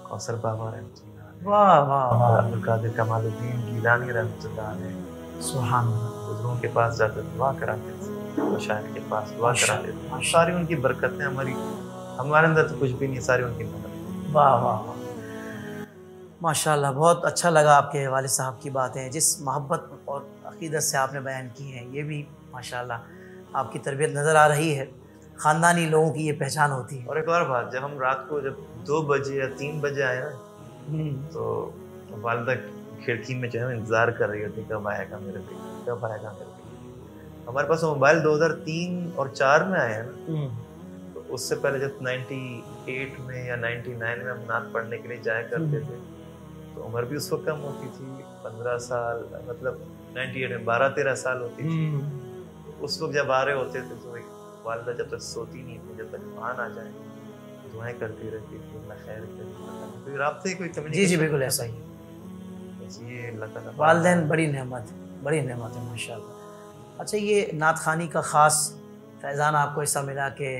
कौसर बाबा रहमतुल्लाह, वाह वाह, अब्दुल कादिर कमालुद्दीन गीलानी रहमतुल्लाह अलैह, सुभान अल्लाह, बुजुर्गों के पास जाते दुआ कराते थे, मशाइख के पास दुआ कराते थे। सारी उनकी बरकतें, हमारी हमारे अंदर तो कुछ भी नहीं, सारी उनकी बरकत। वाह वाह माशाल्लाह, बहुत अच्छा लगा आपके वालिद साहब की बातें, जिस मोहब्बत और अक़ीदत से आपने बयान की हैं, ये भी माशाल्लाह आपकी तरबियत नज़र आ रही है। ख़ानदानी लोगों की ये पहचान होती है। और एक और बात, जब हम रात को जब दो बजे या तीन बजे आए ना, तो वालदा खिड़की में जो है इंतज़ार कर रही होती, कब आएगा मेरे पे, कब आएगा मेरे पे। हमारे पास मोबाइल दो हज़ार तीन और चार में आया ना, तो उससे पहले जब अट्ठानवे में या निन्यानवे में हम नात पढ़ने के लिए जाया करते थे, तो उम्र भी उस वक्त कम होती थी, पंद्रह साल, मतलब अट्ठानवे में बारह तेरह साल होती थी। तो उस वक्त जब आ रहे होते थे तो वालदा जब तक सोती नहीं थी, जब तक मान आ जाए दुआएं करती रहती थी, अल्लाह खैर करे। रास्ते कोई कमी नहीं। जी जी बिल्कुल ऐसा ही है। ये लगा वालदैन बड़ी नेमत, बड़ी नेमत है माशाल्लाह। अच्छा, ये नात खानी का ख़ास फैज़ान आपको ऐसा मिला कि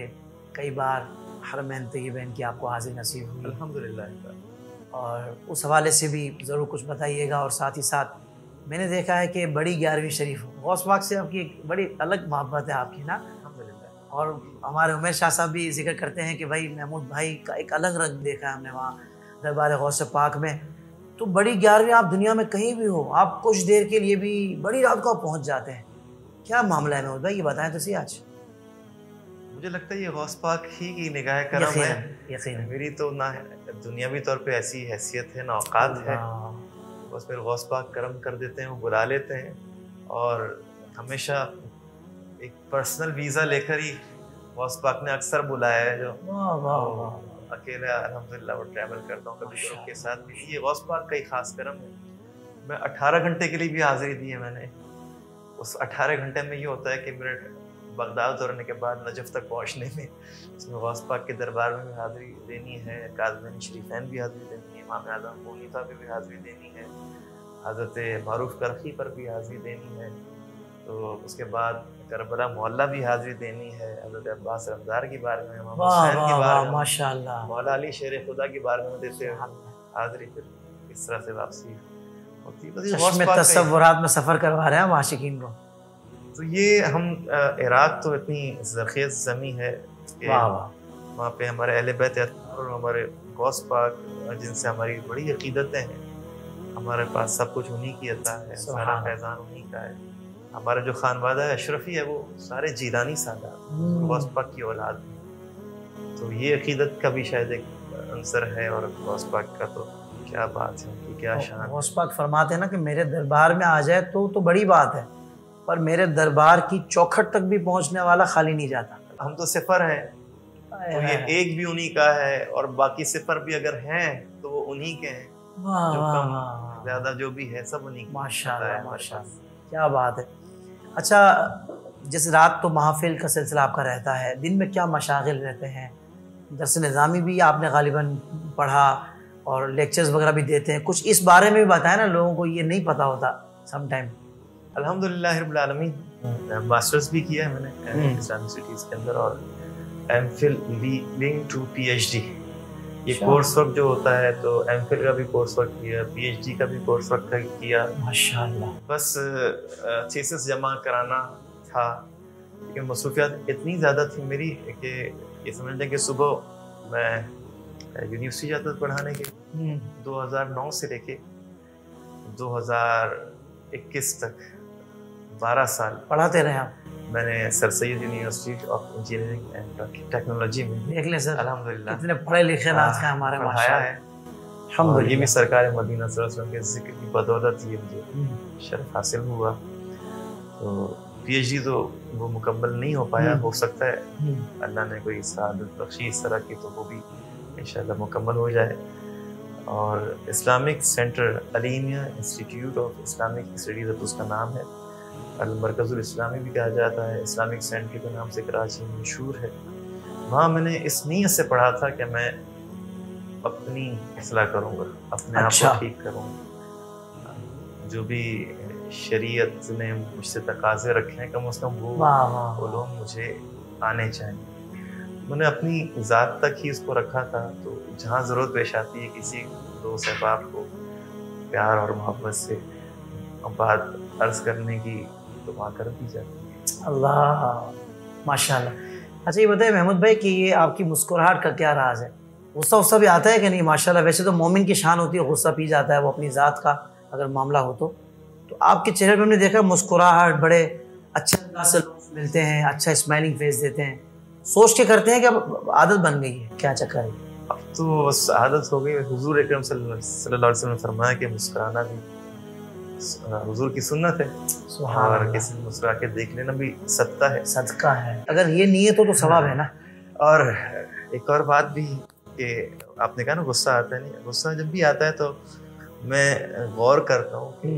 कई बार हरमैन तय्यबैन की आपको हाजिर नसीब हुई, अल्हम्दुलिल्लाह, और उस हवाले से भी ज़रूर कुछ बताइएगा। और साथ ही साथ मैंने देखा है कि बड़ी ग्यारहवीं शरीफ गौस पाक से आपकी एक बड़ी अलग मोहब्बत है आपकी ना, अल्हम्दुलिल्लाह। और हमारे उमेर शाह साहब भी जिक्र करते हैं कि भाई महमूद भाई का एक अलग रंग देखा है हमने वहाँ दरबार गौस पाक में। तो बड़ी ग्यारहवीं, आप दुनिया में कहीं भी हो, आप कुछ देर के लिए भी बड़ी रात को पहुंच जाते हैं, क्या मामला है महमूद भाई, ये बताएं तो सही। आज मुझे लगता है ये गौस पाक ही की निगाह करम है, यकीन है। मेरी तो ना दुनियावी तौर पे ऐसी हैसियत है ना औकात है, बस फिर गौस पाक करम कर देते हैं, वो बुला लेते हैं और हमेशा एक पर्सनल वीज़ा लेकर ही गौस पाक ने अक्सर बुलाया है। जो अकेला अल्हम्दुलिल्लाह वो ट्रैवल करता हूँ, कभी ग्रुप के साथ भी। ये गौस पाक का ही खास करम है। मैं अठारह घंटे के लिए भी हाजिरी दी है मैंने। उस अठारह घंटे में ये होता है कि मेरे बगदाद दौड़ने के बाद नजफ़ तक पहुँचने में उसमें गौस पाक के दरबार में भी हाज़िरी देनी है, काज़िम शरीफैन भी हाज़िरी देनी है, इमाम आज़म मोनीफा पर भी हाज़िरी देनी है, हज़रत मारूफ करखी पर भी हाज़िरी देनी है, तो उसके बाद करबला मोहल्ला भी हाज़िरी देनी है, हज़रत अब्बास रमदार की बारे में, इमाम हुसैन की बारे में, माशाल्लाह मौला अली शेर खुदा की बारे में देते हैं हाज़िरी। फिर इस तरह से वापसी होती है। उसमें तसव्वुरात में सफ़र करवा रहे हैं हम आशिकीन को। तो ये हम इराक तो इतनी ज़रख़ेज़ ज़मी है कि वहाँ पे हमारे अहले बैत और हमारे गौस पाक जिनसे हमारी बड़ी अक़ीदतें हैं, हमारे पास सब कुछ उन्हीं की अता है, सारा फैज़ान उन्हीं का है। हमारा जो खानवादा अशरफ़ी है वो सारे जीलानी सादात गौस पाक की औलाद है, तो ये अक़ीदत का भी शायद एक अंसर है। और गौस पाक का तो क्या बात है, कि क्या शान। गौस पाक फरमाते हैं ना कि मेरे दरबार में आ जाए तो तो बड़ी बात है, पर मेरे दरबार की चौखट तक भी पहुंचने वाला खाली नहीं जाता। हम तो सिफर हैं, तो ये एक भी उन्हीं का है, और बाकी सिफर भी अगर हैं तो वो उन्हीं के हैं, जो कम ज़्यादा जो भी है सब उन्हीं के। माशाल्लाह माशाल्लाह, क्या बात है। अच्छा, जिस रात तो महफिल का सिलसिला आपका रहता है, दिन में क्या मशागिल रहते हैं? दरस निज़ामी भी आपने गालिबन पढ़ा और लेक्चर्स वगैरह भी देते हैं, कुछ इस बारे में भी बताएं ना, लोगों को ये नहीं पता होता समटाइम। अल्हम्दुलिल्लाह रब्बिल आलमीन, मास्टर्स भी किया है मैंने इस्लामिक सिटीज़ के अंदर, और M fill leading to P H D ये कोर्स वर्क जो होता है, तो एम फिल का भी कोर्स वर्क किया, पी एच डी का भी कोर्स वर्क किया। माशाल्लाह, बस थीसिस जमा कराना था, लेकिन मसरूफियात इतनी ज़्यादा थी मेरी कि ये समझ लें कि सुबह मैं यूनिवर्सिटी जाता था पढ़ाने के। दो हज़ार नौ से लेके दो हज़ार इक्कीस तक बारह साल पढ़ाते रहे आप। मैंने sir Syed university of engineering and technology में देख ले सर, अल्हम्दुलिल्लाह इतने पढ़े लिखे नाज का हमारे माशाल्लाह है अल्हम्दुलिल्लाह। ये भी सरकार मदीना सल्लल्लाहु अलैहि वसल्लम के जिक्र की बदौलत ये मुझे शर्फ हासिल हुआ। तो पीएचडी तो वो मुकम्मल नहीं हो पाया, हो सकता है अल्लाह ने कोई सआदत बख्शी इस तरह की तो वो भी इंशाल्लाह मुकम्मल हो जाए। और Islamic centre Alimiya institute of Islamic studies अब उसका नाम है, अल मरकज़ अल इस्लामी भी कहा जाता है, इस्लामिक सेंटर के नाम से कराची में मशहूर है। वहाँ मैंने इस नीयत से पढ़ा था कि मैं अपनी इस्लाह करूँगा, अपने अच्छा। आप को ठीक करूँगा, जो भी शरीयत ने मुझसे तकाजे रखे हैं कम अज़ कम वो उलूम मुझे आने चाहिए। मैंने अपनी ज़ात तक ही इसको रखा था, तो जहाँ ज़रूरत पेश आती है किसी दो सहबाब को प्यार और मोहब्बत से बात अर्ज़ करने की तो वहाँ कर दी जाती है। अल्लाह माशाल्लाह। अच्छा ये बताइए महमूद भाई कि ये आपकी मुस्कुराहट का क्या राज है? गुस्सा गुस्सा भी आता है कि नहीं? माशाल्लाह, वैसे तो मोमिन की शान होती है गुस्सा पी जाता है वो अपनी ज़ात का अगर मामला हो तो, तो आपके चेहरे पर हमने देखा मुस्कुराहट, बड़े अच्छे अंदाज से लोग मिलते हैं, अच्छा स्माइलिंग फेस देते हैं, सोच के करते हैं कि अब आदत बन गई है, क्या चक्कर है? अब तो बस आदत हो गई। हुजूर अकरम सल्लल्लाहु अलैहि वसल्लम ने फरमाया कि मुस्कुराना भी हुजूर की सुन्नत है, और किसी मुस्कुरा के देख लेना भी सदका है। सदका है, अगर ये नीयत हो तो सवाब है ना। और एक और बात भी कि आपने कहा ना गुस्सा आता है, नहीं गुस्सा जब भी आता है तो मैं गौर करता हूँ कि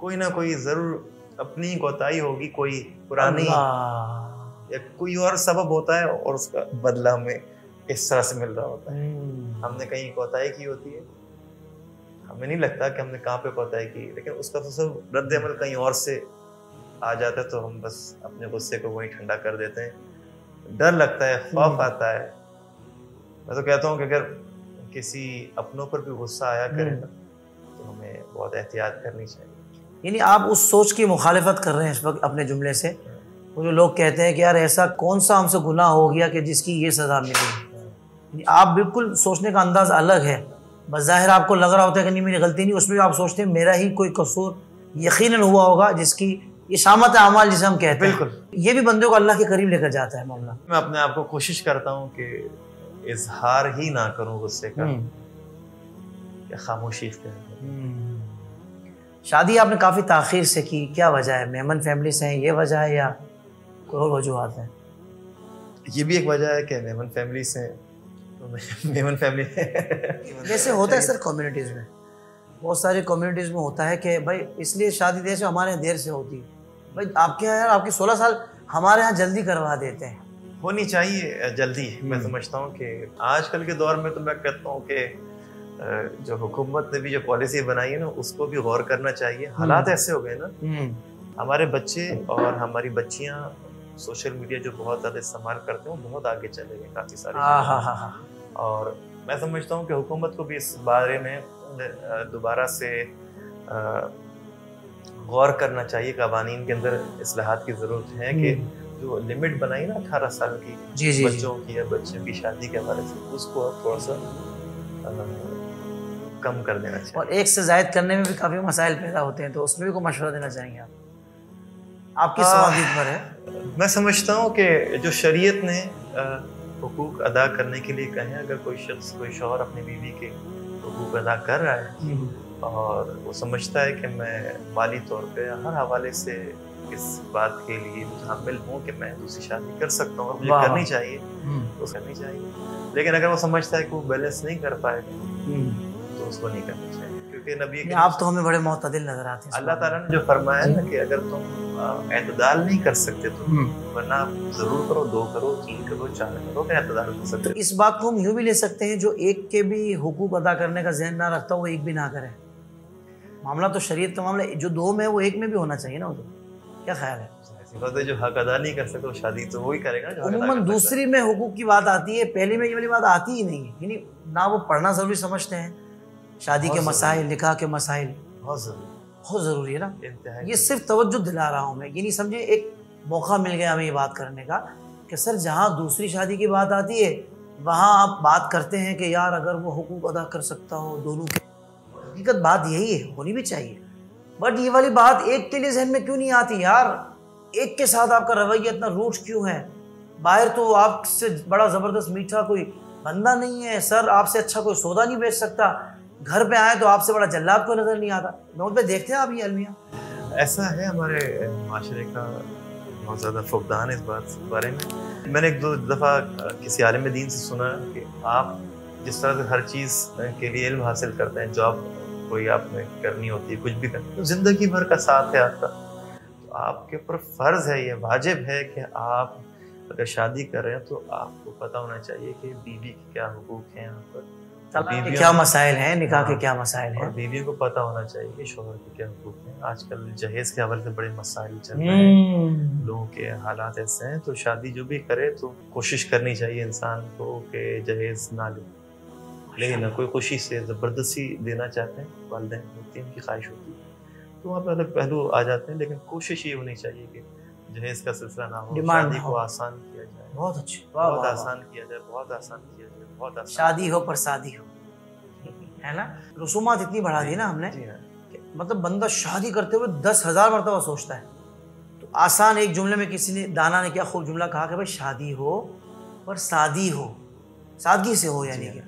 कोई ना कोई ज़रूर अपनी कोताही होगी, कोई पुरानी या कोई और सबब होता है और उसका बदला हमें इस तरह से मिल रहा होता है। हमने कहीं कोताही की होती है, हमें नहीं लगता कि हमने कहाँ पे कोताही की, लेकिन उसका तो सब रद्द अमल कहीं और से आ जाता है, तो हम बस अपने गुस्से को वहीं ठंडा कर देते हैं। डर लगता है, खौफ आता है। मैं तो कहता हूँ कि अगर किसी अपनों पर भी गुस्सा आया करे ना तो हमें बहुत एहतियात करनी चाहिए। यानी आप उस सोच की मुखालिफत कर रहे हैं इस वक्त अपने जुमले से, वो जो लोग कहते हैं कि यार ऐसा कौन सा हमसे गुनाह हो गया कि जिसकी ये सज़ा मिली। आप बिल्कुल सोचने का अंदाज अलग है, बज़ाहिर आपको लग रहा होता है कि नहीं मेरी गलती नहीं, उसमें आप सोचते हैं मेरा ही कोई कसूर यकीनन हुआ होगा, जिसकी ये शामत अमाल जिसे हम कहते हैं। बिल्कुल, ये भी बंदे को अल्लाह के करीब लेकर जाता है मामला। मैं अपने आप को कोशिश करता हूँ कि इजहार ही ना करूँ गुस्से का, खामोशी इख्तियार करूँ। शादी आपने काफ़ी ताख़ीर से की, क्या वजह है? मेहमान फैमिली से हैं ये वजह है या और वजूहत है? ये भी एक वजह है कि मेमन फैमिली से मेमन फैमिली जैसे होता है सर कम्युनिटीज़ में, बहुत सारी कम्युनिटीज़ में होता है कि भाई इसलिए शादी देर से, हमारे यहाँ देर से होती है। भाई आपके यहाँ यार आपके सोलह साल हमारे यहाँ जल्दी करवा देते हैं। होनी चाहिए जल्दी, मैं समझता हूँ कि आजकल के दौर में तो मैं कहता हूँ कि जो हुकूमत ने भी जो पॉलिसी बनाई है ना उसको भी गौर करना चाहिए। हालात ऐसे हो गए ना, हमारे बच्चे और हमारी बच्चियाँ सोशल मीडिया जो बहुत ज़्यादा इस्तेमाल करते हैं बहुत आगे चले गए काफ़ी सारे, और मैं समझता हूँ कि हुकूमत को भी इस बारे में दोबारा से गौर करना चाहिए। कवानीन के अंदर इस्लाहात की ज़रूरत है कि जो लिमिट बनाई ना अठारह साल की जी जी बच्चों की या बच्चों की शादी के हवाले से, उसको अब थोड़ा सा कम कर देना चाहिए। और एक से ज़ायद करने में भी काफ़ी मसाइल पैदा होते हैं, तो उसमें भी कोई मशवरा देना चाहेंगे आप? आपकी समाधि पर है। मैं समझता हूँ कि जो शरीयत ने हुकूक अदा करने के लिए कहे, अगर कोई शख्स कोई शौहर अपनी बीवी के हुकूक अदा कर रहा है और वो समझता है कि मैं माली तौर पे हर हवाले से इस बात के लिए मुतहम्मिल हूँ कि मैं दूसरी शादी कर सकता हूँ और मुझे करनी चाहिए, तो करनी चाहिए। लेकिन अगर वो समझता है कि वो बैलेंस नहीं कर पाएगा तो उसको नहीं करनी चाहिए, क्योंकि नबी आप तो हमें बड़े मुअतदिल नजर आते हैं। अल्लाह ताला ने जो फरमाया ना कि अगर तुम एतदाल नहीं कर सकते तुम, वरना जरूर करो, दो करो, तीन करो, चार करो, एतदाल कर सकते। इस बात को हम यूँ भी ले सकते हैं जो एक के भी हुकूक अदा करने का जहन ना रखता वो एक भी ना करे। मामला तो शरीयत का मामला, जो दो में वो एक में भी होना चाहिए ना। तो क्या ख्याल है? जो हक अदा नहीं कर सकते शादी तो वही करेगा। अमूमन दूसरी में हुकूक की बात आती है, पहली में ये वाली बात आती ही नहीं है। यानी ना वो पढ़ना जरूरी समझते हैं, शादी के मसाइल, निकाह के मसाइल बहुत जरूरी बहुत ज़रूरी है ना। ये सिर्फ तवज्जो दिला रहा हूँ मैं, ये नहीं समझे एक मौका मिल गया हमें ये बात करने का कि सर जहाँ दूसरी शादी की बात आती है वहाँ आप बात करते हैं कि यार अगर वो हुकूक अदा कर सकता हो दोनों के। हकीकत बात यही है, होनी भी चाहिए, बट ये वाली बात एक के लिए जहन में क्यों नहीं आती? यार एक के साथ आपका रवैया इतना रूठ क्यों है? बाहर तो आपसे बड़ा ज़बरदस्त मीठा कोई बंदा नहीं है सर, आपसे अच्छा कोई सौदा नहीं बेच सकता, घर पे आए तो आपसे बड़ा जल्लाद को नज़र नहीं आता। नोट पे देखते हैं आप ये अलमिया। ऐसा है हमारे माशरे का बहुत ज़्यादा फुकदान इस बात इस बारे में। मैंने एक दो दफ़ा किसी आलिम दीन से सुना कि आप जिस तरह से हर चीज़ के लिए इल्म हासिल करते हैं, जॉब कोई आपने करनी होती है, कुछ भी करनी, तो ज़िंदगी भर का साथ है आपका, तो आपके ऊपर फ़र्ज़ है, ये वाजिब है कि आप अगर शादी कर रहे हैं तो आपको पता होना चाहिए कि बीवी के क्या हकूक़ हैं, यहाँ पर के क्या मसाइल हैं, निकाह के क्या मसाइल हैं, बीवियों को पता होना चाहिए कि शोहर के क्या हुकूक हैं। आजकल जहेज के हवाले से बड़े मसाइल चल रहे हैं, लोगों के हालात ऐसे हैं, तो शादी जो भी करे तो कोशिश करनी चाहिए इंसान को कि जहेज ना ले। लेकिन कोई खुशी से ज़बरदस्ती देना चाहते हैं वालिदैन होती है, उनकी ख्वाहिश होती है, तो वहाँ पर अलग पहलू आ जाते हैं। लेकिन कोशिश ये होनी चाहिए कि जहेज का सिलसिला ना हो, शादी को आसान किया जाए। बहुत अच्छी, बहुत आसान किया जाए, बहुत आसान किया जाए, बहुत आसान। शादी हो पर शादी हो, है ना। रसूमात इतनी बढ़ा दी ना हमने, मतलब बंदा शादी करते हुए दस हज़ार मरतबा सोचता है। तो आसान एक जुमले में किसी ने दाना ने क्या खूब जुमला कहा कि भाई शादी हो पर शादी हो, सादगी से हो। यानी कि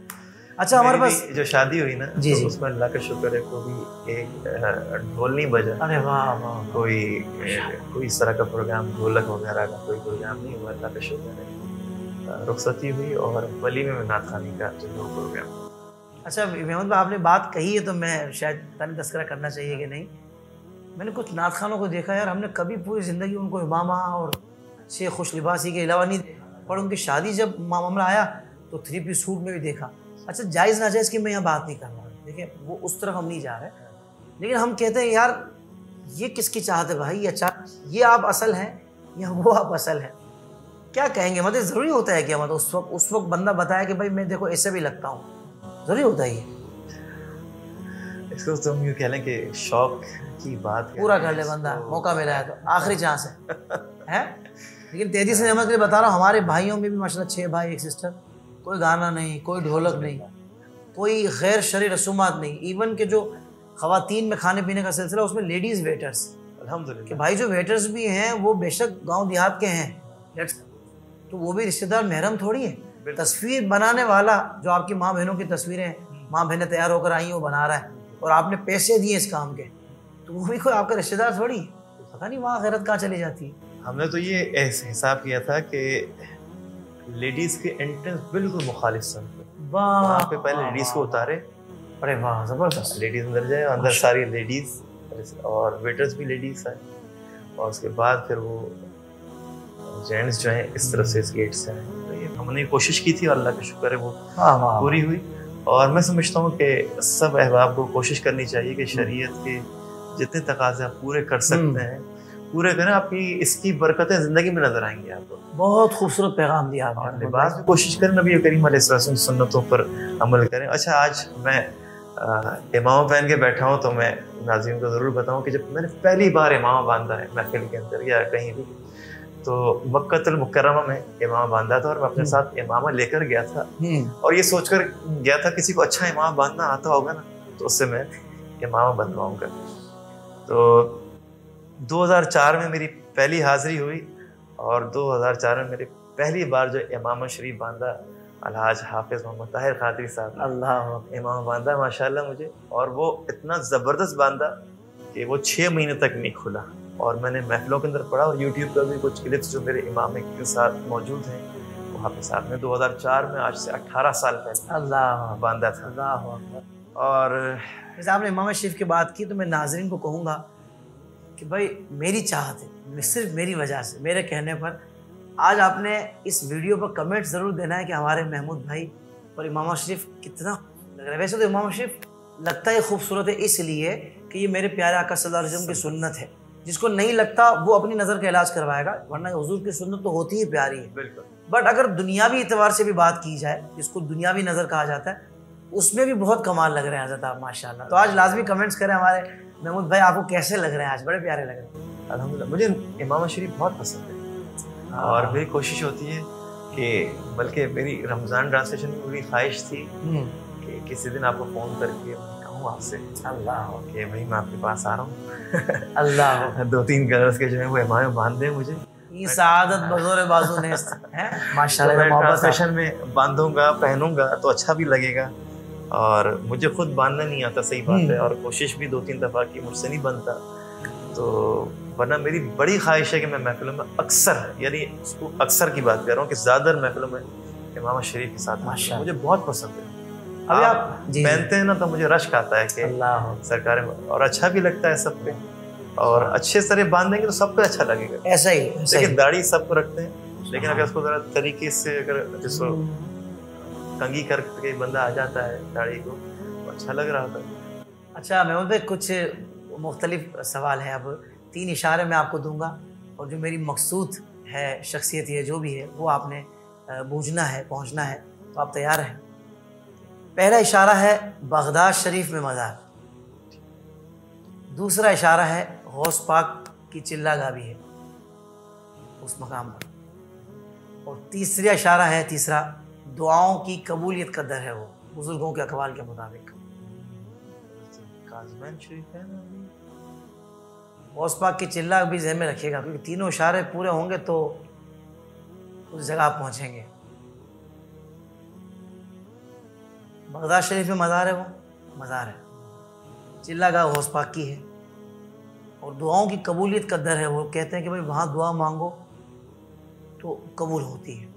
अच्छा हमारे पास जो शादी हुई ना जी तो जी उसमें अल्लाह का शुक्र है कोई एक ढोल नहीं बजा। अरे वाह वाह, कोई कोई इस तरह का प्रोग्राम, ढोलक वगैरह का कोई प्रोग्राम नहीं हुआ, अल्लाह का शुक्र है। रुखसती हुई और वली में मिनात खानी का जो प्रोग्राम। अच्छा महमूद भाई आपने बात कही है तो मैं शायद तन तस्करा करना चाहिए कि नहीं। मैंने कुछ नात खानों को देखा यार, हमने कभी पूरी ज़िंदगी उनको इमामा और शेख खुश लिबासी के अलावा नहीं देखा, पर उनकी शादी जब मामला आया तो थ्री पीस सूट में भी देखा। अच्छा जायज़ नाजायज़ की मैं यहाँ बात नहीं कर रहा हूँ, देखिए वो उस तरफ हम नहीं जा रहे, लेकिन हम कहते हैं यार ये किसकी चाहत है भाई? अच्छा ये आप असल हैं या वो आप असल हैं? क्या कहेंगे? मतलब ज़रूरी होता है क्या? मतलब उस वक्त उस वक्त बंदा बताया कि भाई मैं देखो ऐसे भी लगता हूँ, ज़रूरी होता है ये? इसको तो हम यूँ कह लें कि शौक की बात पूरा कर ले बंदा, मौका मिला है तो आखिरी चांस है, है? लेकिन तेजी से नमक के लिए बता रहा हूँ, हमारे भाइयों में भी माशाल्लाह छः भाई एक सिस्टर, कोई गाना नहीं, कोई ढोलक नहीं, कोई गैर शरी रसूमात नहीं। इवन के जो ख़वातीन में खाने पीने का सिलसिला उसमें लेडीज़ वेटर्स अल्हम्दुलिल्लाह कि भाई जो वेटर्स भी हैं वो बेशक गांव देहात के हैं, तो वो भी रिश्तेदार महरम थोड़ी है। तस्वीर बनाने वाला जो आपकी माँ बहनों की तस्वीरें हैं, माँ बहनें तैयार होकर आई हैं वो बना रहा है और आपने पैसे दिए इस काम के, तो वो भी कोई आपका रिश्तेदार थोड़ी है। पता नहीं वहाँ गैरत कहाँ चली जाती है। हमने तो ये हिसाब किया था कि लेडीज़ के एंट्रेंस बिल्कुल मुखालिफ सन पे, वहाँ पे पहले लेडीज़ को उतारे अरे वाह जबरदस्त, लेडीज अंदर जाए, अंदर सारी लेडीज और वेटर्स भी लेडीज हैं, और उसके बाद फिर वो जेंट्स जो हैं इस तरफ से इस गेट से आए। तो ये हमने कोशिश की थी, अल्लाह का शुक्र है वो पूरी हुई। और मैं समझता हूँ कि सब अहबाब को कोशिश करनी चाहिए कि शरीयत के जितने तकाजे आप पूरे कर सकते हैं पूरे करें, आपकी इसकी बरकतें ज़िंदगी में नजर आएंगी आपको। बहुत खूबसूरत पैगाम दिया आपने। लिबास में कोशिश करें, नबी करीम अलैहिस्सलाम की सुन्नतों पर अमल करें। अच्छा, आज मैं इमामा पहन के बैठा हूँ तो मैं नाज़रीन को ज़रूर बताऊँ कि जब मैंने पहली बार इमामा बांधा है महफिल के अंदर या कहीं भी, तो मक्कातुल मुकर्रमा में इमामा बांधा था और मैं अपने साथ इमामा लेकर गया था, और ये सोच कर गया था किसी को अच्छा इमामा बांधना आता होगा ना तो उससे मैं इमामा बनवाऊँगा। तो दो हज़ार चार में मेरी पहली हाज़री हुई और दो हज़ार चार में मेरी पहली बार जो इमाम शरीफ बांधा अलहाज हाफिज़ मोहम्मद ताहिर क़ादरी साहब अल्लाह इमाम बांधा माशाल्लाह मुझे, और वो इतना ज़बरदस्त बांधा कि वो छः महीने तक नहीं खुला और मैंने महफिलों के अंदर पढ़ा। और यूट्यूब पर भी कुछ क्लिप्स जो मेरे इमाम के साथ मौजूद हैं वो हाफिज़ साहब ने दो हज़ार चार में आज से अट्ठारह साल पहले अल्लाह बांधा था। अल्लाह। और आपने इमाम शरीफ की बात की तो मैं नाज़रीन को कहूँगा कि भाई मेरी चाहत है, सिर्फ मेरी वजह से, मेरे कहने पर आज आपने इस वीडियो पर कमेंट ज़रूर देना है कि हमारे महमूद भाई और इमाम शरीफ कितना लग रहा है। वैसे तो इमाम शरीफ लगता ही खूबसूरत है इसलिए कि ये मेरे प्यारे आका सल्लल्लाहु अलैहि वसल्लम की सुन्नत है। जिसको नहीं लगता वो अपनी नज़र का इलाज करवाएगा, वरना हुजूर की सुन्नत तो होती ही प्यारी है। बिल्कुल। बट अगर दुनियावी एतवार से भी बात की जाए जिसको दुनियावी नज़र कहा जाता है, उसमें भी बहुत कमाल लग रहे हैं हज़रत आप माशाल्लाह। तो आज लाजमी कमेंट्स करें हमारे महमूद भाई आपको कैसे लग रहे हैं, आज बड़े प्यारे लग रहे हैं। अल्हम्दुलिल्लाह, मुझे इमाम शरीफ बहुत पसंद है और मेरी कोशिश होती है कि, बल्कि मेरी रमज़ान ट्रांसलेशन में मेरी ख्वाहिश थी कि किसी दिन आपको फ़ोन करके कहूँ आपसे अल्लाह के भाई मैं आपके पास आ रहा हूँ अल्लाह दो तीन कलर्स के जो है वो इमाम बांध दें मुझे, ये सादत बज़ोरे बाजू है माशाल्लाह। ट्रांसलेशन में बांधूँगा पहनूँगा तो अच्छा भी लगेगा, और मुझे खुद बांधना नहीं आता सही बात है, और कोशिश भी दो तीन दफ़ा की मुझसे नहीं बनता, तो वरना मेरी बड़ी ख्वाहिश है कि मैं महफिलों में अक्सर, यानी उसको अक्सर की बात कर रहा हूँ कि ज़्यादातर महफिलों में इमाम शरीफ के साथ माशा मुझे बहुत पसंद है। अभी आप पहनते हैं ना तो मुझे रश्क आता है कि सरकार, और अच्छा भी लगता है सब पे, और अच्छे सरे बांधेंगे तो सबको अच्छा लगेगा। ऐसा ही लेकिन दाढ़ी सबको रखते हैं, लेकिन अगर उसको ज़रा तरीके से अगर जिसको कंगी करके बंदा आ जाता है दाढ़ी को, अच्छा लग रहा था। अच्छा महमूद भाई, कुछ मुख्तलिफ सवाल है, अब तीन इशारे मैं आपको दूंगा और जो मेरी मकसूद है शख्सियत है जो भी है वो आपने बूझना है, पहुंचना है, तो आप तैयार हैं। पहला इशारा है बगदाद शरीफ में मज़ार, दूसरा इशारा है गौस पाक की चिल्ला गाबी है उस मकाम पर, और तीसरा इशारा है तीसरा दुआओं की कबूलियत का दर है वो बुजुर्गों के अकवाल के मुताबिक। गौस पाक की चिल्ला भी जहन में रखिएगा क्योंकि तीनों इशारे पूरे होंगे तो उस जगह आप पहुँचेंगे। बगदाद शरीफ में मज़ार है, वो मज़ार है, चिल्ला गाह गौस पाक की है, और दुआओं की कबूलियत का दर है। वो कहते हैं कि भाई वहाँ दुआ मांगो तो कबूल होती है।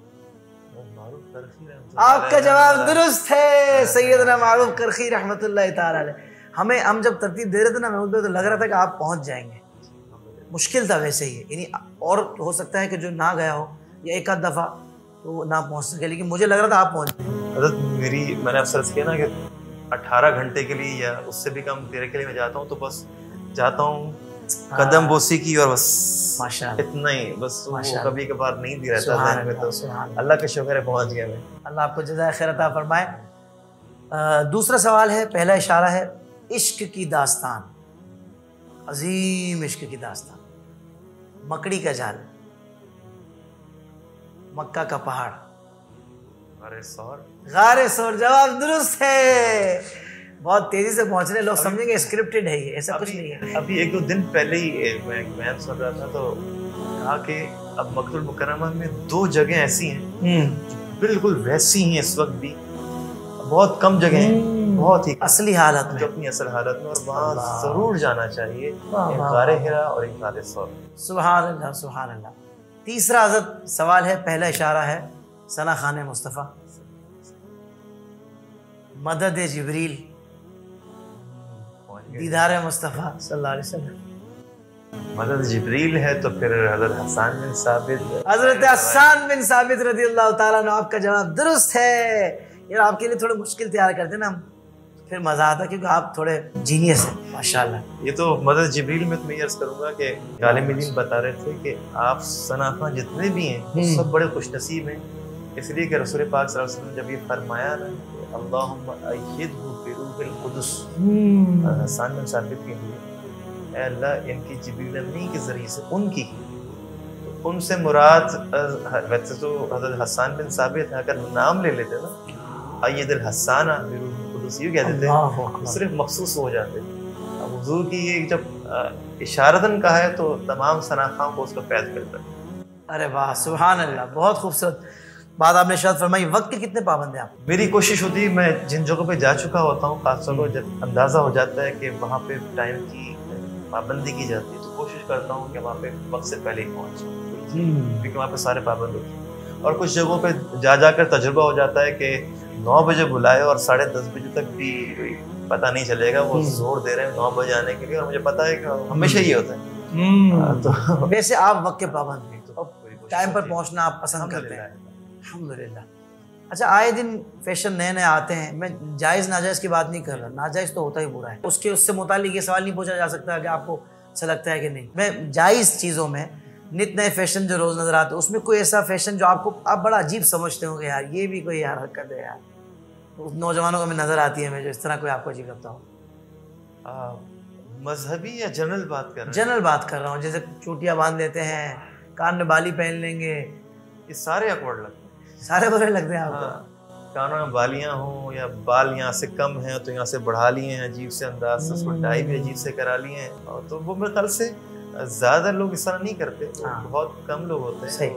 आपका जवाब दुरुस्त है सैयदना मारूफ करखी रहमतुल्लाह ताला अलैह। हमें हम जब तरतीब दे रहे थे ना महमूद भाई तो लग रहा था कि आप पहुंच जाएंगे, मुश्किल था वैसे ही, यानी और हो सकता है कि जो ना गया हो या एक आध दफ़ा तो ना पहुंच सके, लेकिन मुझे लग रहा था आप पहुँच। मेरी मैंने अफसर्स किया ना कि अट्ठारह घंटे के लिए या उससे भी कम देर के लिए मैं जाता हूँ, तो बस जाता हूँ कदम बोसी की और बस माशाल्लाह इतना ही, बस वो कभी कभार नहीं दी रहता है में, तो अल्लाह का शुक्र है पहुंच गया मैं। अल्लाह आपको जज़ाए खैर अता फरमाए। आ, दूसरा सवाल है, पहला इशारा है इश्क की दास्तान, अजीम इश्क की दास्तान, मकड़ी का जाल, मक्का का पहाड़, गारे सोर, गारे सोर। जवाब दुरुस्त है, बहुत तेजी से पहुंच रहे, लोग समझेंगे स्क्रिप्टेड है ये, ऐसा कुछ नहीं है। अभी एक दो दिन पहले ही मैं बयान सुन रहा था तो कहा कि अब मक्तुल मुकर्रमा में दो जगह ऐसी हैं बिल्कुल वैसी हैं इस वक्त भी, बहुत कम जगह हैं, बहुत ही असली हालत में, अपनी असल हालत में, और वहाँ जरूर जाना चाहिए, एक गारे हिरा और एक गारे सौर। सुभान अल्लाह, सुभान अल्लाह। तीसरा हज़रत सवाल है, पहला इशारा है सना खान मुस्तफ़ा, मदद जिब्रील, दीदार मुस्तफ़ा सल्लल्लाहु अलैहि वसल्लम। मदद जिब्रील है तो फिर हज़रत हसन बिन साबित हज़रत हसन बिन साबित रज़ी अल्लाह ताला अन्हु, आपका जवाब दुरुस्त है। यार आपके लिए थोड़े मुश्किल तैयार करते हैं ना हम, फिर मज़ा आता है क्योंकि आप थोड़े जीनियस हैं माशाल्लाह। ये तो मदद जिब्रील में तो मैं अर्ज़ करूँगा कि आलिम-ए-दीन बता रहे थे कि आप सनाफा जितने भी हैं तो सब बड़े खुशनसीब हैं, इसलिए कि रसूल पाक सल्लल्लाहु अलैहि वसल्लम जब ये फरमाया ना कि अल्लाहुम्मा अय्यिदहु बिरूहिल कुदस हसन बिन साबित के लिए, अल्लाह इनकी जिब्रील अमीन के ज़रिए से उनकी तो उनसे मुराद वैसे तो हज़रत हसन बिन साबित है, अगर नाम ले लेते ना अय्यदुल हसाना बिरूहुल-कुदस यूँ कह देते हैं, सिर्फ मखसूस हो जाते। अब हुज़ूर की ये जब इशारतन का है तो तमाम सनाखाओं को उसका पैद करता है। अरे वाह सुभान अल्लाह, बहुत खूबसूरत बात आपने शायद फरमाई। वक्त के कितने पाबंद हैं आप? मेरी कोशिश होती है, मैं जिन जगहों पे जा चुका होता हूँ खासतौर पर जब अंदाज़ा हो जाता है कि वहाँ पे टाइम की पाबंदी की जाती है तो कोशिश करता हूँ कि वहाँ पे वक्त से पहले ही पहुँच जाऊँ, क्योंकि वहाँ पे सारे पाबंद होते हैं। और कुछ जगहों पे जा जाकर तजुर्बा हो जाता है कि नौ बजे बुलाए और साढ़े दस बजे तक भी पता नहीं चलेगा, वो जोर दे रहे हैं नौ बजे आने के लिए, और मुझे पता है कि हमेशा ही होता है। तो वैसे आप वक्त के पाबंद हैं, टाइम पर पहुँचना आप पसंद करते हैं, अल्हम्दुलिल्लाह। अच्छा आए दिन फैशन नए नए आते हैं, मैं जायज़ नाजायज़ की बात नहीं कर रहा, नाजायज़ तो होता ही बुरा है, उसके उससे मुतालिक ये सवाल नहीं पूछा जा सकता कि आपको अच्छा लगता है कि नहीं। मैं जायज़ चीज़ों में नित नए फैशन जो रोज़ नज़र आते हैं उसमें कोई ऐसा फैशन जो आपको आप बड़ा अजीब समझते होंगे, यार ये भी कोई यार हरकत है यार नौजवानों को में नज़र आती है मैं जो इस तरह कोई आपको अजीब लगता हो? मजहबी या जनरल बात कर रहे हैं? जनरल बात कर रहा हूँ, जैसे चोटियाँ बांध लेते हैं, कान में बाली पहन लेंगे, ये सारे अकवर्ड लगते हैं। सारे बुरे लगते हैं आपको? हाँ, कानों में बालियाँ हों या बाल यहाँ से कम हैं तो यहाँ से बढ़ा लिए हैं अजीब से अंदाज से, उसको डाई भी अजीब से करा लिए हैं, और तो वो मेरे ख्याल से ज़्यादा लोग इस तरह नहीं करते, तो हाँ। बहुत कम लोग होते हैं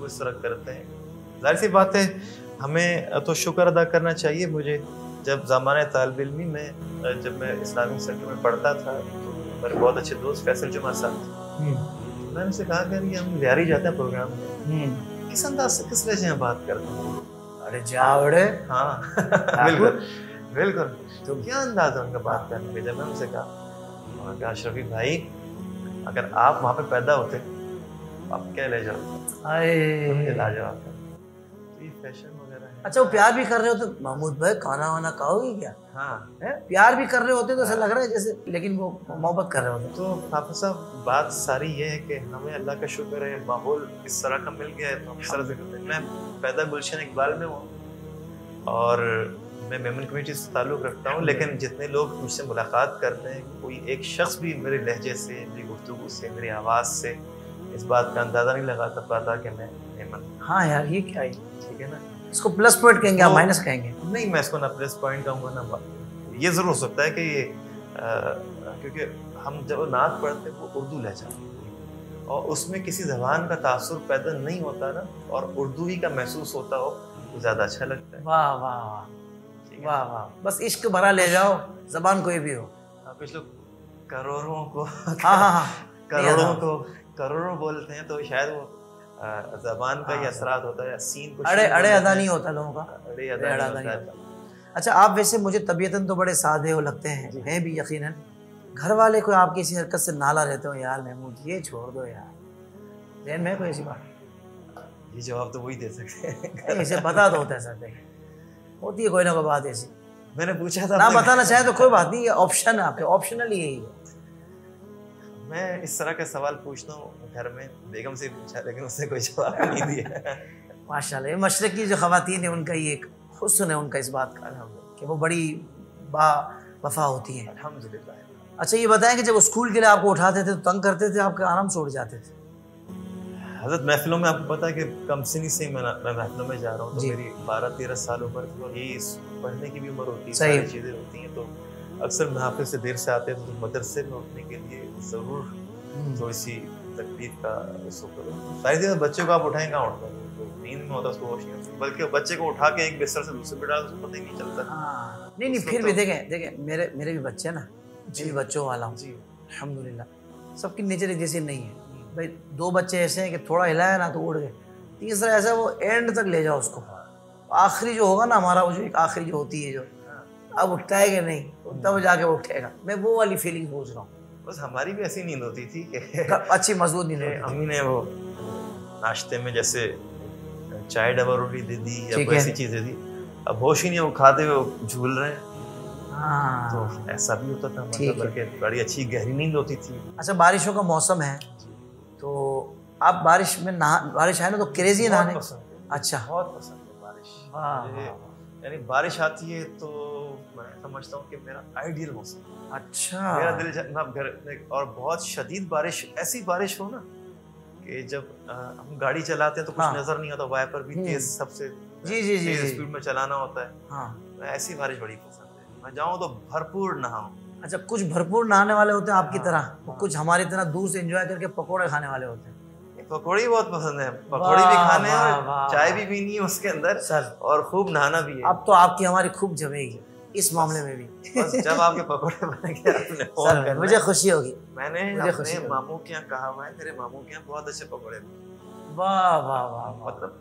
वो इस तरह करते हैं। जाहिर सी बात है हमें तो शुक्र अदा करना चाहिए। मुझे जब ज़माने तालब इलमी में जब मैं इस्लामिक सेंटर में पढ़ता था तो मेरे बहुत अच्छे दोस्त फैसल जुमा साहब थे, मैंने उनसे कहा कि हम तैयारी जाते हैं प्रोग्राम में, किस अंदाज से किस लहजे में बात करते हैं? अरे जावड़े हाँ बिल्कुल बिल्कुल, तो क्या अंदाज है उनका बात करने में। जब मैं उनसे कहा अशरफी भाई अगर आप वहाँ पे पैदा होते आप क्या लहजा होता? लाजवाब तो ये फैशन वगैरह है। अच्छा वो प्यार भी कर रहे होते महमूद भाई, खाना वाना खाओगे क्या? हाँ है? प्यार भी कर रहे होते तो ऐसा लग रहा है जैसे, लेकिन वो मोहब्बत कर रहे होते। तो हाफिज साहब बात सारी ये है कि हमें अल्लाह का शुक्र है माहौल इस तरह का मिल गया है तो हम इस तरह से करते हैं। मैं पैदा गुलशन इकबाल में हूँ और मैं मेमन कमेटी से ताल्लुक़ रखता हूँ, लेकिन जितने लोग मुझसे मुलाकात करते हैं कोई एक शख्स भी मेरे लहजे से मेरी गुफ्तगू से मेरी आवाज़ से इस बात का अंदाज़ा नहीं लगा पाता कि मैं मेमन। हाँ यार ये क्या है, ठीक है ना, इसको प्लस पॉइंट कहेंगे आप माइनस कहेंगे? नहीं मैं इसको ना प्लस पॉइंट कहूँगा ना, ये ज़रूर हो सकता है कि ये आ, क्योंकि हम जब नात पढ़ते हैं वो उर्दू लहजा और उसमें किसी जबान का तासुर पैदा नहीं होता ना और उर्दू ही का महसूस होता हो तो ज़्यादा अच्छा लगता है। वाह वाह वाह वाह वाह, बस इश्क भरा ले जाओ जबान कोई भी हो। कुछ लोग करोड़ों को हाँ हाँ करोड़ों को करोड़ों बोलते हैं तो शायद वो ज़बान का ही असरात होता है, सीन को अड़े अड़े अदा नहीं होता लोगों का, अड़े अदा नहीं होता। अच्छा आप वैसे मुझे तबीयतन तो बड़े सादे हो लगते हैं, हैं भी यकीनन, घर वाले कोई आपकी इसी हरकत से नाला रहते हो यार महमूद ये छोड़ दो यार, जहन में कोई ऐसी बात? ये जवाब तो वही दे सकते हैं, इसे पता तो होता है सर, होती है कोई ना कोई बात ऐसी। मैंने पूछा था ना बताना चाहे तो कोई बात नहीं, ये ऑप्शन है आपके, ऑप्शनल यही है। मैं इस तरह का सवाल पूछता हूँ घर में, बेगम से पूछा लेकिन उसने कोई जवाब नहीं दिया। माशाल्लाह मशरक़ी जो ख़वातीन है उनका ये एक हुस्न है उनका इस बात का कि वो बड़ी बा वफा होती हैं अल्हम्दुलिल्लाह। अच्छा ये बताएं कि जब स्कूल के लिए आपको उठाते थे तो तंग करते थे आपके, आराम से उठ जाते थे? हज़रत महफिलों में आपको पता है कि कम से नहीं से मैं महफिलों में जा रहा हूँ तो मेरी बारह तेरह साल उम्र थी और यही पढ़ने की भी उम्र होती है, सारी चीज़ें होती हैं, तो अक्सर मुहाफिज से देर से आते थे तो मदरसे में उठने के लिए ज़रूर थोड़ी सी तकलीफ का करो। सारी चीज़ें बच्चों को आप उठाएँ कहाँ उठता है, नींद में होता उसको होश नहीं होता, बल्कि बच्चे को उठा के एक बिस्तर से दूसरे बिठा उसको पता ही नहीं चलता। हाँ नहीं नहीं फिर भी देखें देखें मेरे मेरे भी बच्चे हैं ना जी, भी बच्चों वाला हूँ जी अल्हम्दुलिल्लाह, सबकी नेचर जैसे नहीं है भाई, दो बच्चे ऐसे हैं कि थोड़ा हिलाया ना तो उड़ गए, तीसरा ऐसा वो एंड तक ले जाओ उसको, आखिरी जो होगा ना हमारा वो जो एक आखिरी जो होती है जो अब उठता है कि नहीं, तब जाके वो उठेगा। मैं वो वाली फीलिंग सोच रहा हूँ। बस हमारी भी ऐसी नींद होती थी कि अच्छी मजबूत नींद होती थी। अम्मी ने वो नाश्ते में जैसे चाय डबल रोटी दे दी या कोई ऐसी चीज़ दे दी, अब होश ही नहीं, वो खाते हुए झूल रहे हैं। हाँ। तो ऐसा भी होता था, मतलब बड़ी अच्छी गहरी नींद होती थी। अच्छा, बारिशों का मौसम है तो आप बारिश में नहा, बारिश आए ना तो क्रेजी नहाने। अच्छा, बहुत पसंद है बारिश। हाँ। यानी बारिश आती है तो मैं समझता हूँ कि मेरा आइडियल मौसम। अच्छा, मेरा दिल आप घर में, और बहुत शदीद बारिश, ऐसी बारिश हो ना कि जब आ, हम गाड़ी चलाते हैं तो कुछ हाँ। नजर नहीं आता, वाइपर भी तेज सबसे जी जी जी स्पीड में चलाना होता है। ऐसी बारिश बड़ी पसंद। मैं जाऊँ तो भरपूर नहाऊँ। अच्छा, कुछ भरपूर नहाने वाले होते हैं आपकी तरह, हाँ, कुछ हमारी तरह दूर से एंजॉय करके पकोड़े खाने वाले होते हैं। पकौड़ी बहुत पसंद है, पकौड़ी भी खाने और चाय भी पीनी है उसके अंदर सर, और खूब नहाना भी है। अब तो आपकी हमारी खूब जमेगी इस मामले में भी। बस जब आपके पकौड़े बनेंगे मुझे खुशी होगी। मैंने अपने मामू के यहाँ कहा हुआ है, मेरे मामू के यहाँ बहुत अच्छे पकौड़े। वाह वाह वाह, मतलब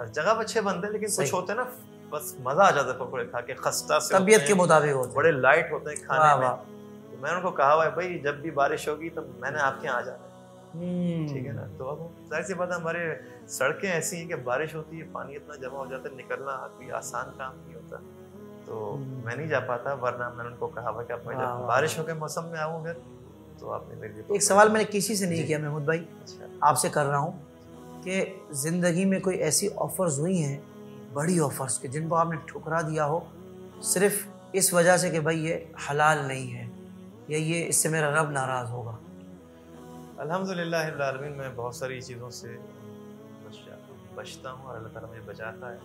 हर जगह अच्छे बनते हैं, लेकिन कुछ होते ना बस मजा आ जाता है पकौड़े खा के, खस्ता से तबीयत के मुताबिक होते हैं, बड़े लाइट होते हैं खाने में। तो मैंने उनको कहा हुआ है, भाई जब भी बारिश होगी तो मैंने आपके यहाँ आ जाना है, ठीक है ना। तो अब जाहिर सी बात है हमारे सड़कें ऐसी हैं कि बारिश होती है, पानी इतना जमा हो जाता है, निकलना आदमी आसान काम नहीं होता। तो मैं नहीं जा पाता, वरना मैंने उनको कहा हुआ कि आप मैं बारिशों के मौसम में आऊँ फिर तो आपने मेरे लिए। एक सवाल मैंने किसी से नहीं किया महमूद भाई, आपसे कर रहा हूँ कि ज़िंदगी में कोई ऐसी ऑफर्स हुई हैं, बड़ी ऑफर्स के, जिनको आपने ठुकरा दिया हो सिर्फ इस वजह से कि भाई ये हलाल नहीं है या ये इससे मेरा रब नाराज़ होगा? अल्हम्दुलिल्लाह रब्बिल आलमीन, मैं बहुत सारी चीज़ों से बचता हूँ और अल्लाह ताला मुझे बचाता है।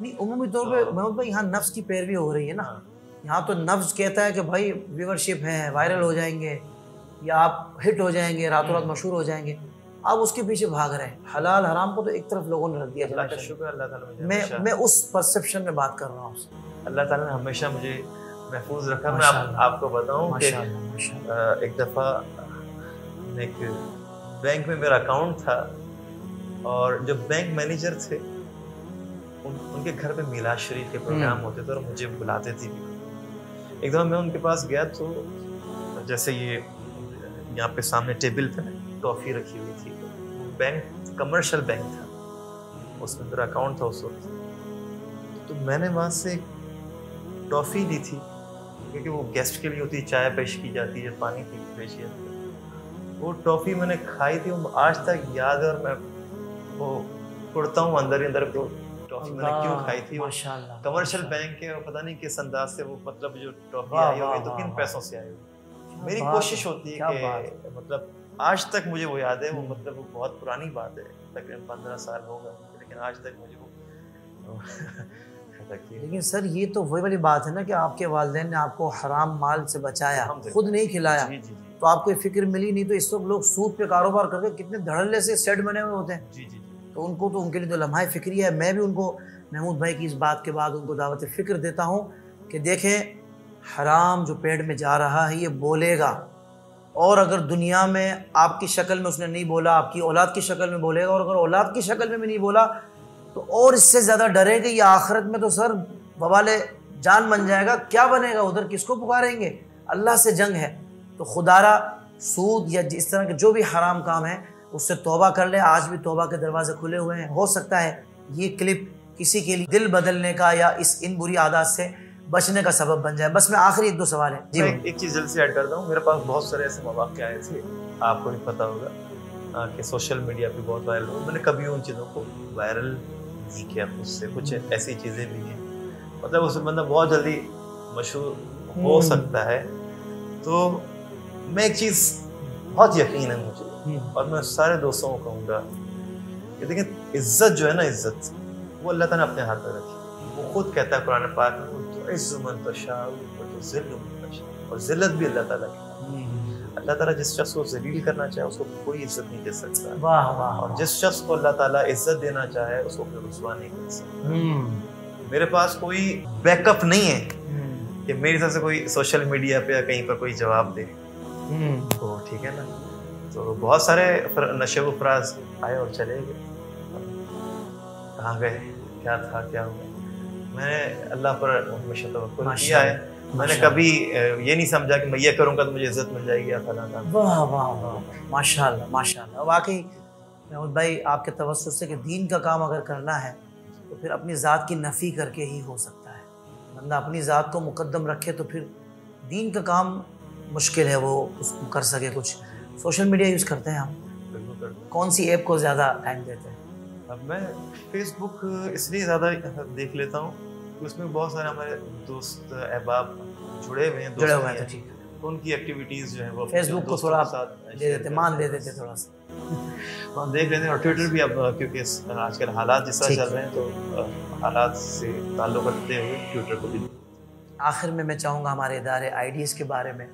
नहीं, उमूमी तौर पर महमूद भाई यहाँ नफ्स की पैरवी हो रही है ना। यहाँ तो नफ्स कहता है कि भाई व्यूवरशिप है, वायरल हो जाएंगे या आप हिट हो जाएंगे, रातों रात मशहूर हो जाएंगे, आप उसके पीछे भाग रहे हैं। हलाल हराम को तो एक तरफ लोगों ने रख दिया। अल्लाह का शुक्र, अल्लाह ताला मुझे, मैं मैं उस परसेप्शन में बात कर रहा हूँ। अल्लाह ताला ने हमेशा मुझे महफूज रखा। मैं आप, आपको बताऊँ कि एक दफ़ा एक बैंक में मेरा अकाउंट था और जो बैंक मैनेजर थे उन, उनके घर पे मिलाद शरीफ के प्रोग्राम होते थे और मुझे बुलाते थे। एक दफ़ा मैं उनके पास गया तो जैसे ये यहाँ पे सामने टेबल पे टॉफ़ी रखी हुई थी, बैंक कमर्शियल बैंक था, उसमें मेरा अकाउंट था उस वक्त। तो मैंने वहाँ से टॉफ़ी ली थी क्योंकि वो गेस्ट के लिए होती है, चाय पेश की जाती है, पानी पेश किया जाता है। वो टॉफ़ी मैंने खाई थी, वो आज तक याद है। और मैं वो कुड़ता हूँ अंदर ही अंदर, वो टॉफ़ी मैंने क्यों खाई थी। माशाल्लाह, कमर्शियल बैंक है और पता नहीं किस अंदाज से वो, मतलब जो टॉफ़ी आई होगी तो किन पैसों से आई होगी। मेरी कोशिश होती है कि, मतलब आज तक मुझे वो याद है, वो मतलब वो बहुत पुरानी बात है, तकरीबन पंद्रह साल होगा, लेकिन आज तक मुझे वो लेकिन सर ये तो वही वाली बात है ना कि आपके वालिदैन ने आपको हराम माल से बचाया, खुद नहीं खिलाया। जी, जी, जी। तो आपको फिक्र मिली नहीं। तो इस वक्त लोग सूद पे कारोबार करके कितने धड़ल्ले से सेट बने हुए होते हैं। जी, जी, जी। तो उनको तो उनके लिए तो लम्हा फिक्री है। मैं भी उनको महमूद भाई की इस बात के बाद उनको दावत फिक्र देता हूँ कि देखें, हराम जो पेट में जा रहा है ये बोलेगा, और अगर दुनिया में आपकी शक्ल में उसने नहीं बोला, आपकी औलाद की शक्ल में बोलेगा, और अगर औलाद की शक्ल में भी नहीं बोला तो और इससे ज़्यादा डरेगा। ये आखिरत में तो सर बवाले जान बन जाएगा, क्या बनेगा, उधर किसको पुकारेंगे, अल्लाह से जंग है। तो खुदारा सूद या इस तरह के जो भी हराम काम है उससे तौबा कर ले। आज भी तौबा के दरवाजे खुले हुए हैं। हो सकता है ये क्लिप किसी के लिए दिल बदलने का या इस इन बुरी आदत से बचने का सबब बन जाए। बस मैं आखिरी एक दो सवाल है जी, एक, एक चीज़ जल्दी से ऐड करता हूँ। मेरे पास बहुत सारे ऐसे मौके आए थे, आपको भी पता होगा कि सोशल मीडिया पे बहुत वायरल हो। मैंने कभी उन चीज़ों को वायरल नहीं किया, उससे कुछ ऐसी चीज़ें भी हैं, मतलब उससे बंदा बहुत जल्दी मशहूर हो सकता है। तो मैं एक चीज़ बहुत यकीन है मुझे, और मैं सारे दोस्तों को कहूँगा कि देखें, इज्जत जो है ना, इज्जत वो अल्लाह ताला अपने हाथ में रखी। वो खुद कहता है कुरान पाक में, इज़्ज़ुमन तशाउ व तुज़िल्लुमन तशाउ, और ज़िल्लत भी अल्लाह ताला की। अल्लाह ताला जिस शख्स को ज़लील करना चाहे उसको कोई इज्जत नहीं दे सकता। वाह वाह। और जिस शख्स को अल्लाह ताला इज्जत देना चाहे उसको कोई रुसवा नहीं कर सकता। मेरे पास कोई बैकअप नहीं है कि मेरी तरफ से कोई सोशल मीडिया पे या कहीं पर कोई जवाब दे, तो ठीक है ना। तो बहुत सारे नशे व फराज आए और चले गए, कहाँ गए, क्या था, क्या हुआ। मैंने अल्लाह पर हमेशा तवक्कुल किया है। मैंने कभी ये नहीं समझा कि मैं ये करूँगा तो मुझे इज्जत मिल जाएगी या फला। वाह वाह वाह, माशाल्लाह माशाल्लाह। वाकई महमूद भाई आपके तवस्सुस से कि दीन का काम अगर करना है तो फिर अपनी ज़ात की नफ़ी करके ही हो सकता है। बंदा अपनी ज़ात को मुकद्दम रखे तो फिर दीन का काम मुश्किल है वो उसको कर सके। कुछ सोशल मीडिया यूज़ करते हैं हम? बिल्कुल करते हैं। कौन सी ऐप को ज़्यादा टाइम देते हैं? अब मैं फेसबुक इसलिए ज़्यादा देख लेता हूँ कि उसमें बहुत सारे हमारे दोस्त अहबाब जुड़े हुए हैं, जुड़े हुए हैं, ठीक है। तो उनकी एक्टिविटीज़ जो है वो फेसबुक को थोड़ा साथ दे देते, मान दे देते थोड़ा सा, हम देख रहे हैं। और ट्विटर भी अब क्योंकि आजकल हालात जिस तरह चल रहे हैं तो हालात से ताल्लुक़ रखते हुए ट्विटर को भी। आखिर में मैं चाहूँगा हमारे इदारे आईडीएस के बारे में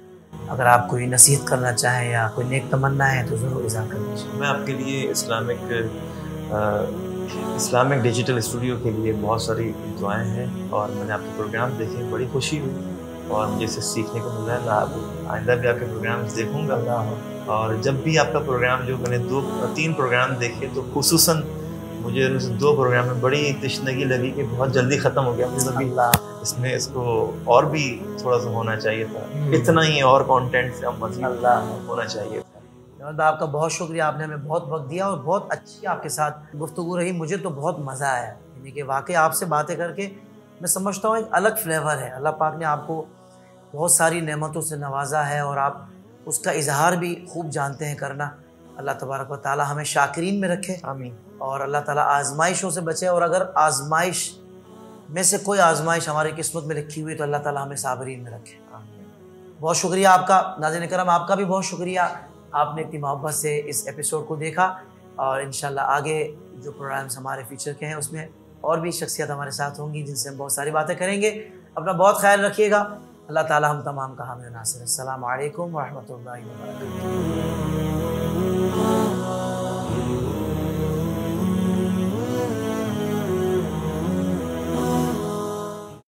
अगर आप कोई नसीहत करना चाहें या कोई नेक तमन्ना है तो ज़रूर इज़हार करना चाहिए। मैं आपके लिए Islamic ah, Islamic digital studio के लिए बहुत सारी दुआएँ हैं और मैंने आपके प्रोग्राम देखे, बड़ी खुशी हुई और मुझे इससे सीखने को मिल रहा है। आइंदा भी आपके प्रोग्राम्स देखूँगा और जब भी आपका प्रोग्राम, जो मैंने दो तीन प्रोग्राम देखे तो खुसूसन मुझे उनमें दो प्रोग्राम में बड़ी तशनगी लगी कि बहुत जल्दी ख़त्म हो गया। मुझे अभी इसमें इसको और भी थोड़ा सा होना चाहिए था, इतना ही और कॉन्टेंट से हम मतलब होना चाहिए था। आपका बहुत शुक्रिया, आपने हमें बहुत वक्त दिया और बहुत अच्छी आपके साथ गुफ्तगू रही। मुझे तो बहुत मज़ा आया, यानी कि वाकई आपसे बातें करके मैं समझता हूँ एक अलग फ्लेवर है। अल्लाह पाक ने आपको बहुत सारी नेमतों से नवाजा है और आप उसका इजहार भी खूब जानते हैं करना। अल्लाह तबारक व ताला हमें शाकिरीन में रखे, आमीन। और अल्लाह ताला आजमाइशों से बचे और अगर आजमाइश में से कोई आजमाइश हमारी किस्मत में लिखी हुई तो अल्लाह ताला हमें साबरीन में रखे, आमीन। बहुत शुक्रिया आपका, नाज़रीन करम आपका भी बहुत शुक्रिया, आपने इतनी मोहब्बत से इस एपिसोड को देखा। और इंशाल्लाह आगे जो प्रोग्राम्स हमारे फ्यूचर के हैं उसमें और भी शख्सियत हमारे साथ होंगी जिनसे हम बहुत सारी बातें करेंगे। अपना बहुत ख्याल रखिएगा, अल्लाह ताला हम तमाम का हामी नासिर। अस्सलाम वालेकुम व रहमतुल्लाहि व बरकातुहू।